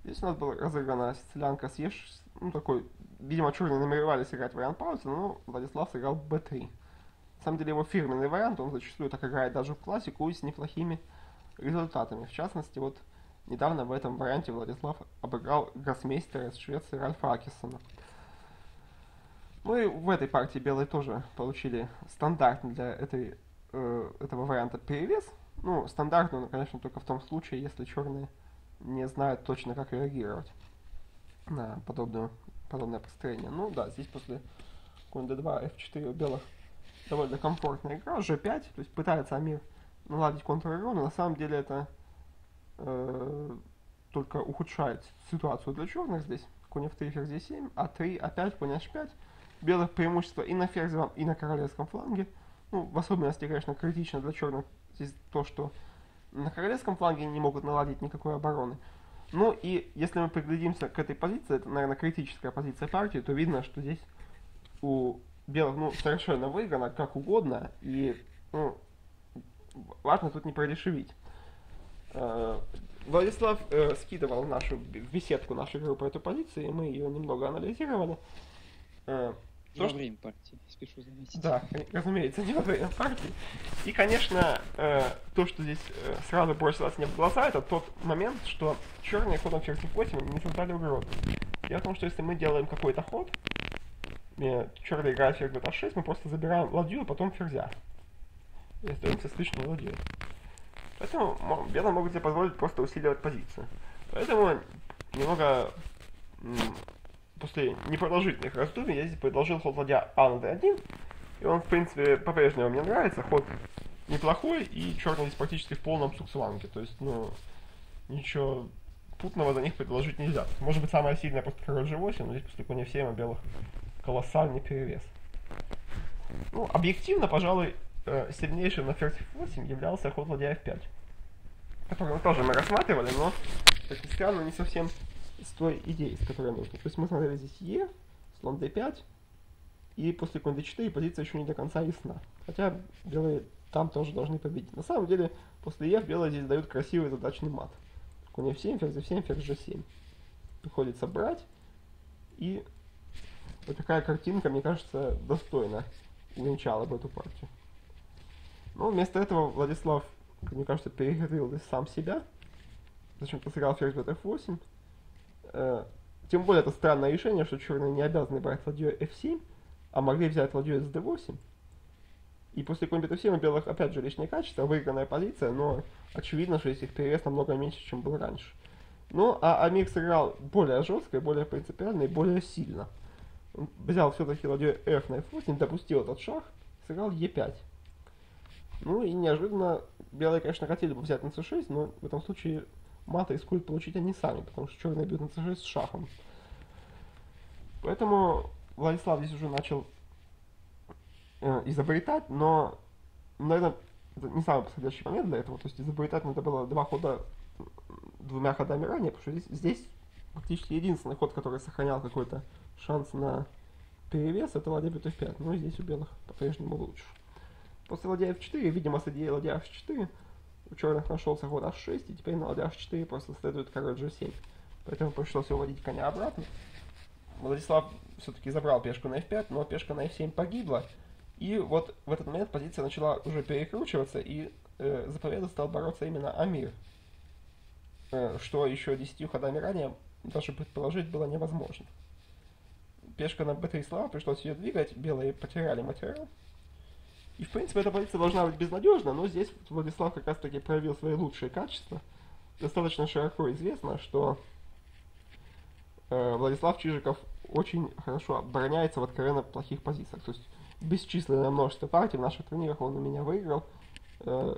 Здесь у нас была разыграна сицилианка с Еш, ну такой, видимо, черные намеревались играть вариант Паузена, но Владислав сыграл b3. На самом деле его фирменный вариант, он зачастую так играет даже в классику и с неплохими результатами. В частности, вот недавно в этом варианте Владислав обыграл гроссмейстера из Швеции Ральфа Акисона. Ну и в этой партии белые тоже получили стандартный для этого варианта перевес. Ну, стандартный, но, конечно, только в том случае, если черные не знают точно, как реагировать на подобное построение. Ну да, здесь после конь d2, f4 у белых довольно комфортная игра, g5, то есть пытается Амир наладить контр-игру, но на самом деле это только ухудшает ситуацию для черных здесь. Конь f3, ферзь d7, a3, a5, конь h5. Белых преимущество и на ферзевом, и на королевском фланге. Ну, в особенности, конечно, критично для черных здесь то, что на королевском фланге они не могут наладить никакой обороны. Ну и если мы приглядимся к этой позиции, это, наверное, критическая позиция партии, то видно, что здесь у белых, ну, совершенно выиграно, как угодно, и, ну, важно тут не продешевить. Владислав скидывал в беседку нашей группы эту позицию, и мы ее немного анализировали. Я во время партии, спешу заметить. Да, разумеется, не во время партии. И, конечно, то, что здесь сразу бросилось мне в глаза, это тот момент, что черные ходом ферзь f8 не создали угрозы. Дело в том, что если мы делаем какой-то ход, черный играет ферзь h6, мы просто забираем ладью, а потом ферзя. И остаемся с лишней ладьей. Поэтому белые могут себе позволить просто усиливать позицию. Поэтому немного после непродолжительных раздумий я здесь предложил ход ладья а на d1. И он, в принципе, по-прежнему мне нравится. Ход неплохой, и черный здесь практически в полном суксванге. То есть, ну, ничего путного за них предложить нельзя. Может быть, самая сильная просто король g8, но здесь поскольку не в 7, а белых колоссальный перевес. Ну, объективно, пожалуй, сильнейшим на ферзь f8 являлся ход ладья f5, который мы тоже рассматривали, но, как ни странно, не совсем с той идеей, с которой нужно. То есть мы смотрели здесь e, слон d5, и после конь d4 позиция еще не до конца ясна. Хотя белые там тоже должны победить. На самом деле, после e белые здесь дают красивый задачный мат. Конь f7, ферзь f7, ферзь g7. Приходится брать, и вот такая картинка, мне кажется, достойно увенчала бы эту партию. Но вместо этого Владислав, мне кажется, перехитрил здесь сам себя. Зачем-то сыграл ферзь f8. Тем более это странное решение, что черные не обязаны брать ладью f7, а могли взять ладью с d8. И после конь f7 у белых опять же лишнее качество, выигранная позиция, но очевидно, что здесь их перевес намного меньше, чем был раньше. Ну, а Амир сыграл более жестко, более принципиально и более сильно. Он взял все-таки ладью f на f8, допустил этот шаг, сыграл e5. Ну и неожиданно белые, конечно, хотели бы взять на c6, но в этом случае маты рискуют получить они сами, потому что черные бьют на c6 с шахом. Поэтому Владислав здесь уже начал изобретать, но, наверное, это не самый подходящий момент для этого. То есть изобретать надо было двумя ходами ранее, потому что здесь практически единственный ход, который сохранял какой-то шанс на перевес, это ладья бьет f5, но здесь у белых по-прежнему лучше. После ладья f4, видимо, с идеей ладья h4 у черных нашелся ход h6, и теперь на ладья h4 просто следует король g7. Поэтому пришлось уводить коня обратно. Владислав все-таки забрал пешку на f5, но пешка на f7 погибла. И вот в этот момент позиция начала уже перекручиваться, и за победу стал бороться именно Амир. Что еще 10 ходами ранее даже предположить было невозможно. Пешка на b3 слава, пришлось ее двигать, белые потеряли материал. И, в принципе, эта позиция должна быть безнадежна, но здесь Владислав как раз-таки проявил свои лучшие качества. Достаточно широко известно, что Владислав Чижиков очень хорошо обороняется в откровенно плохих позициях. То есть бесчисленное множество партий в наших турнирах он у меня выиграл. В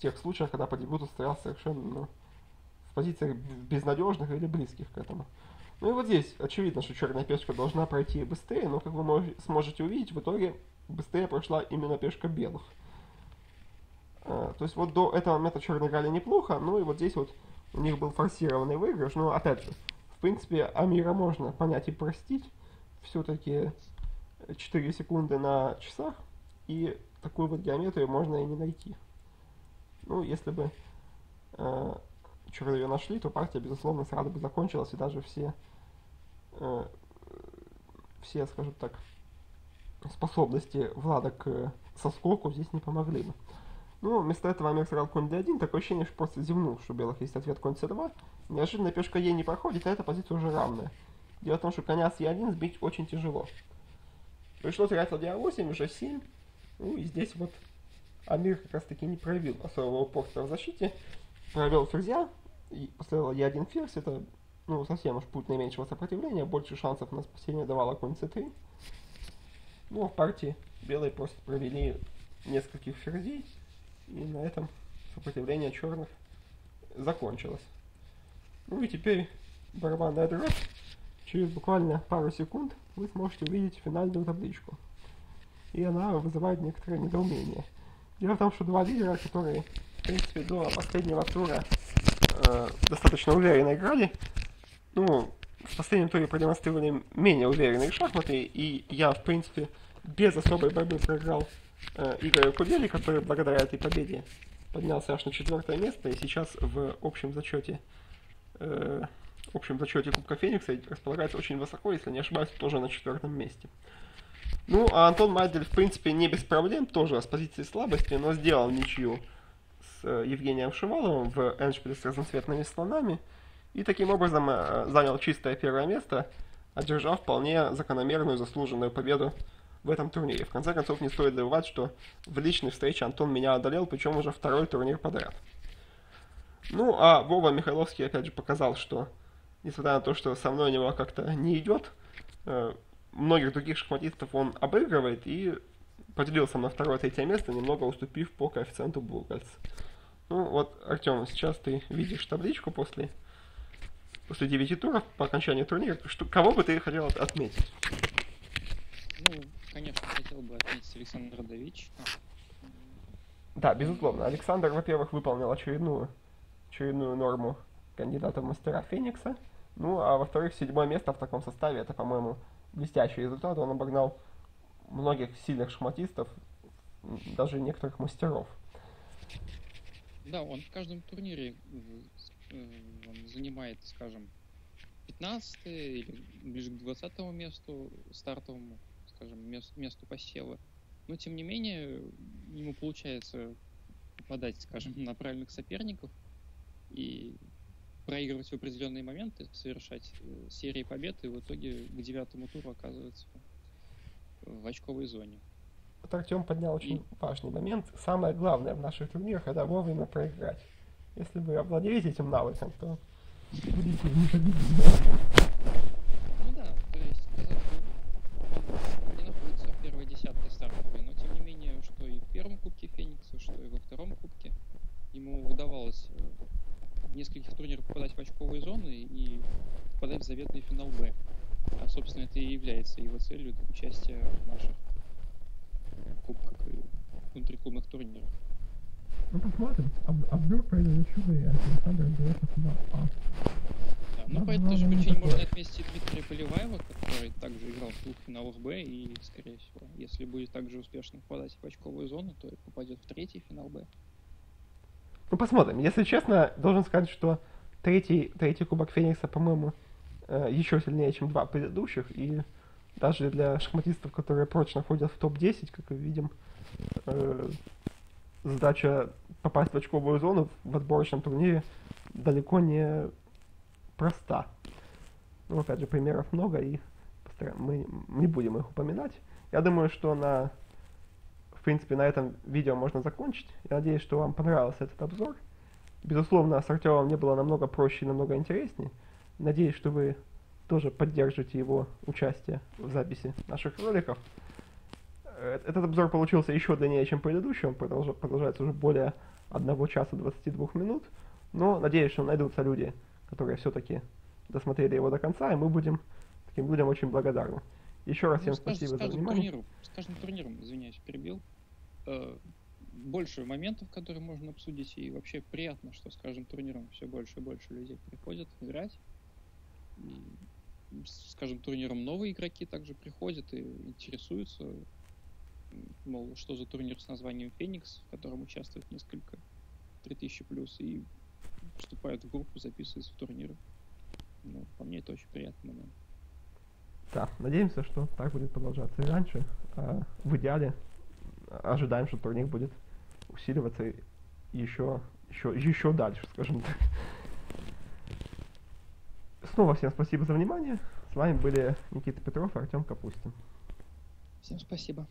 тех случаях, когда по дебюту стоял совершенно в позициях безнадежных или близких к этому. Ну и вот здесь очевидно, что черная пешка должна пройти быстрее, но, как вы сможете увидеть, в итоге быстрее прошла именно пешка белых. То есть вот до этого момента черные играли неплохо, ну и вот здесь вот у них был форсированный выигрыш, но опять же, в принципе, Амира можно понять и простить, все-таки 4 секунды на часах, и такую вот геометрию можно и не найти. Ну, если бы черные ее нашли, то партия, безусловно, сразу бы закончилась, и даже все, скажем так, способности Влада к соскоку здесь не помогли бы. Ну, вместо этого Амир сыграл конь d1, такое ощущение, что просто зевнул, что у белых есть ответ конь c2. Неожиданно пешка e не проходит, а эта позиция уже равная. Дело в том, что коня с e1 сбить очень тяжело. Пришлось играть ладья a8, уже 7. Ну и здесь вот Амир как раз таки не проявил особого упорства в защите. Провел ферзя, и после ладья e1 ферзь, это ну совсем уж путь наименьшего сопротивления, больше шансов на спасение давала конь c3. Ну, а в партии белые просто провели нескольких ферзей, и на этом сопротивление черных закончилось. Ну и теперь барабанная дробь. Через буквально пару секунд вы сможете увидеть финальную табличку. И она вызывает некоторое недоумение. Дело в том, что два лидера, которые, в принципе, до последнего тура достаточно уверенно играли, ну, в последнем туре продемонстрировали менее уверенные шахматы, и я, в принципе, без особой борьбы проиграл Игорю Куделе, который благодаря этой победе поднялся аж на 4-е место, и сейчас в общем зачете Кубка Феникса располагается очень высоко, если не ошибаюсь, тоже на 4-м месте. Ну, а Антон Майдель, в принципе, не без проблем, тоже с позиции слабости, но сделал ничью с Евгением Шуваловым в эндшпиле с разноцветными слонами, и таким образом занял чистое 1-е место, одержав вполне закономерную заслуженную победу в этом турнире. В конце концов, не стоит забывать, что в личной встрече Антон меня одолел, причем уже 2-й турнир подряд. Ну, а Вова Михайловский опять же показал, что, несмотря на то, что со мной у него как-то не идет, многих других шахматистов он обыгрывает, и поделился на 2-е и 3-е место, немного уступив по коэффициенту Бугольц. Ну, вот, Артем, сейчас ты видишь табличку после после 9 туров по окончании турнира, что, кого бы ты хотел отметить? Ну, конечно, хотел бы отметить Александра Давидчика. Да, безусловно. Александр, во-первых, выполнил очередную норму кандидата в мастера Феникса. Ну, а во-вторых, 7-е место в таком составе, это, по-моему, блестящий результат. Он обогнал многих сильных шахматистов, даже некоторых мастеров. Да, он в каждом турнире занимает, скажем, 15-е или ближе к 20-му месту, стартовому, скажем, месту посева. Но, тем не менее, ему получается попадать, скажем, на правильных соперников и проигрывать в определенные моменты, совершать серии побед, и в итоге к 9-му туру оказывается в очковой зоне. Вот Артем поднял очень важный момент. Самое главное в наших турнирах – это вовремя проиграть. Если вы овладеете этим навыком, то будете не ходить. Ну да, то есть, он не находится в первой десятке стартовой, но тем не менее, что и в первом Кубке Феникса, что и во втором Кубке, ему удавалось в нескольких турнирах попадать в очковые зоны и попадать в заветный финал Б. А, собственно, это и является его целью, это участие в наших кубках и внутриклубных турнирах. Ну посмотрим, обзор пройдет чудо, Александр Кононов А. Да, ну по этой же причине можно отметить Дмитрия Полеваева, который также играл в 2 финалах Б и, скорее всего, если будет также успешно попадать в очковую зону, то попадет в 3-й финал Б. Ну посмотрим. Если честно, должен сказать, что третий Кубок Феникса, по-моему, еще сильнее, чем 2 предыдущих, и даже для шахматистов, которые прочно входят в топ-10, как видим, задача попасть в очковую зону в отборочном турнире далеко не проста. Но, опять же, примеров много, и мы не будем их упоминать. Я думаю, что в принципе, на этом видео можно закончить. Я надеюсь, что вам понравился этот обзор. Безусловно, с Артемом мне было намного проще и намного интереснее. Надеюсь, что вы тоже поддержите его участие в записи наших роликов. Этот обзор получился еще длиннее, чем предыдущий, он продолжается уже более 1 часа 22 минут, но надеюсь, что найдутся люди, которые все-таки досмотрели его до конца, и мы будем таким людям очень благодарны. Еще раз всем спасибо за внимание. С каждым турниром, извиняюсь, перебил, больше моментов, которые можно обсудить, и вообще приятно, что с каждым турниром все больше и больше людей приходят играть. С каждым турниром новые игроки также приходят и интересуются, мол, что за турнир с названием «Феникс», в котором участвует несколько 3000+, и вступают в группу, записываются в турниры. Ну, по мне, это очень приятный момент. Да, надеемся, что так будет продолжаться и раньше. В идеале ожидаем, что турнир будет усиливаться еще дальше, скажем так. Снова всем спасибо за внимание. С вами были Никита Петров и Артем Капустин. Всем спасибо.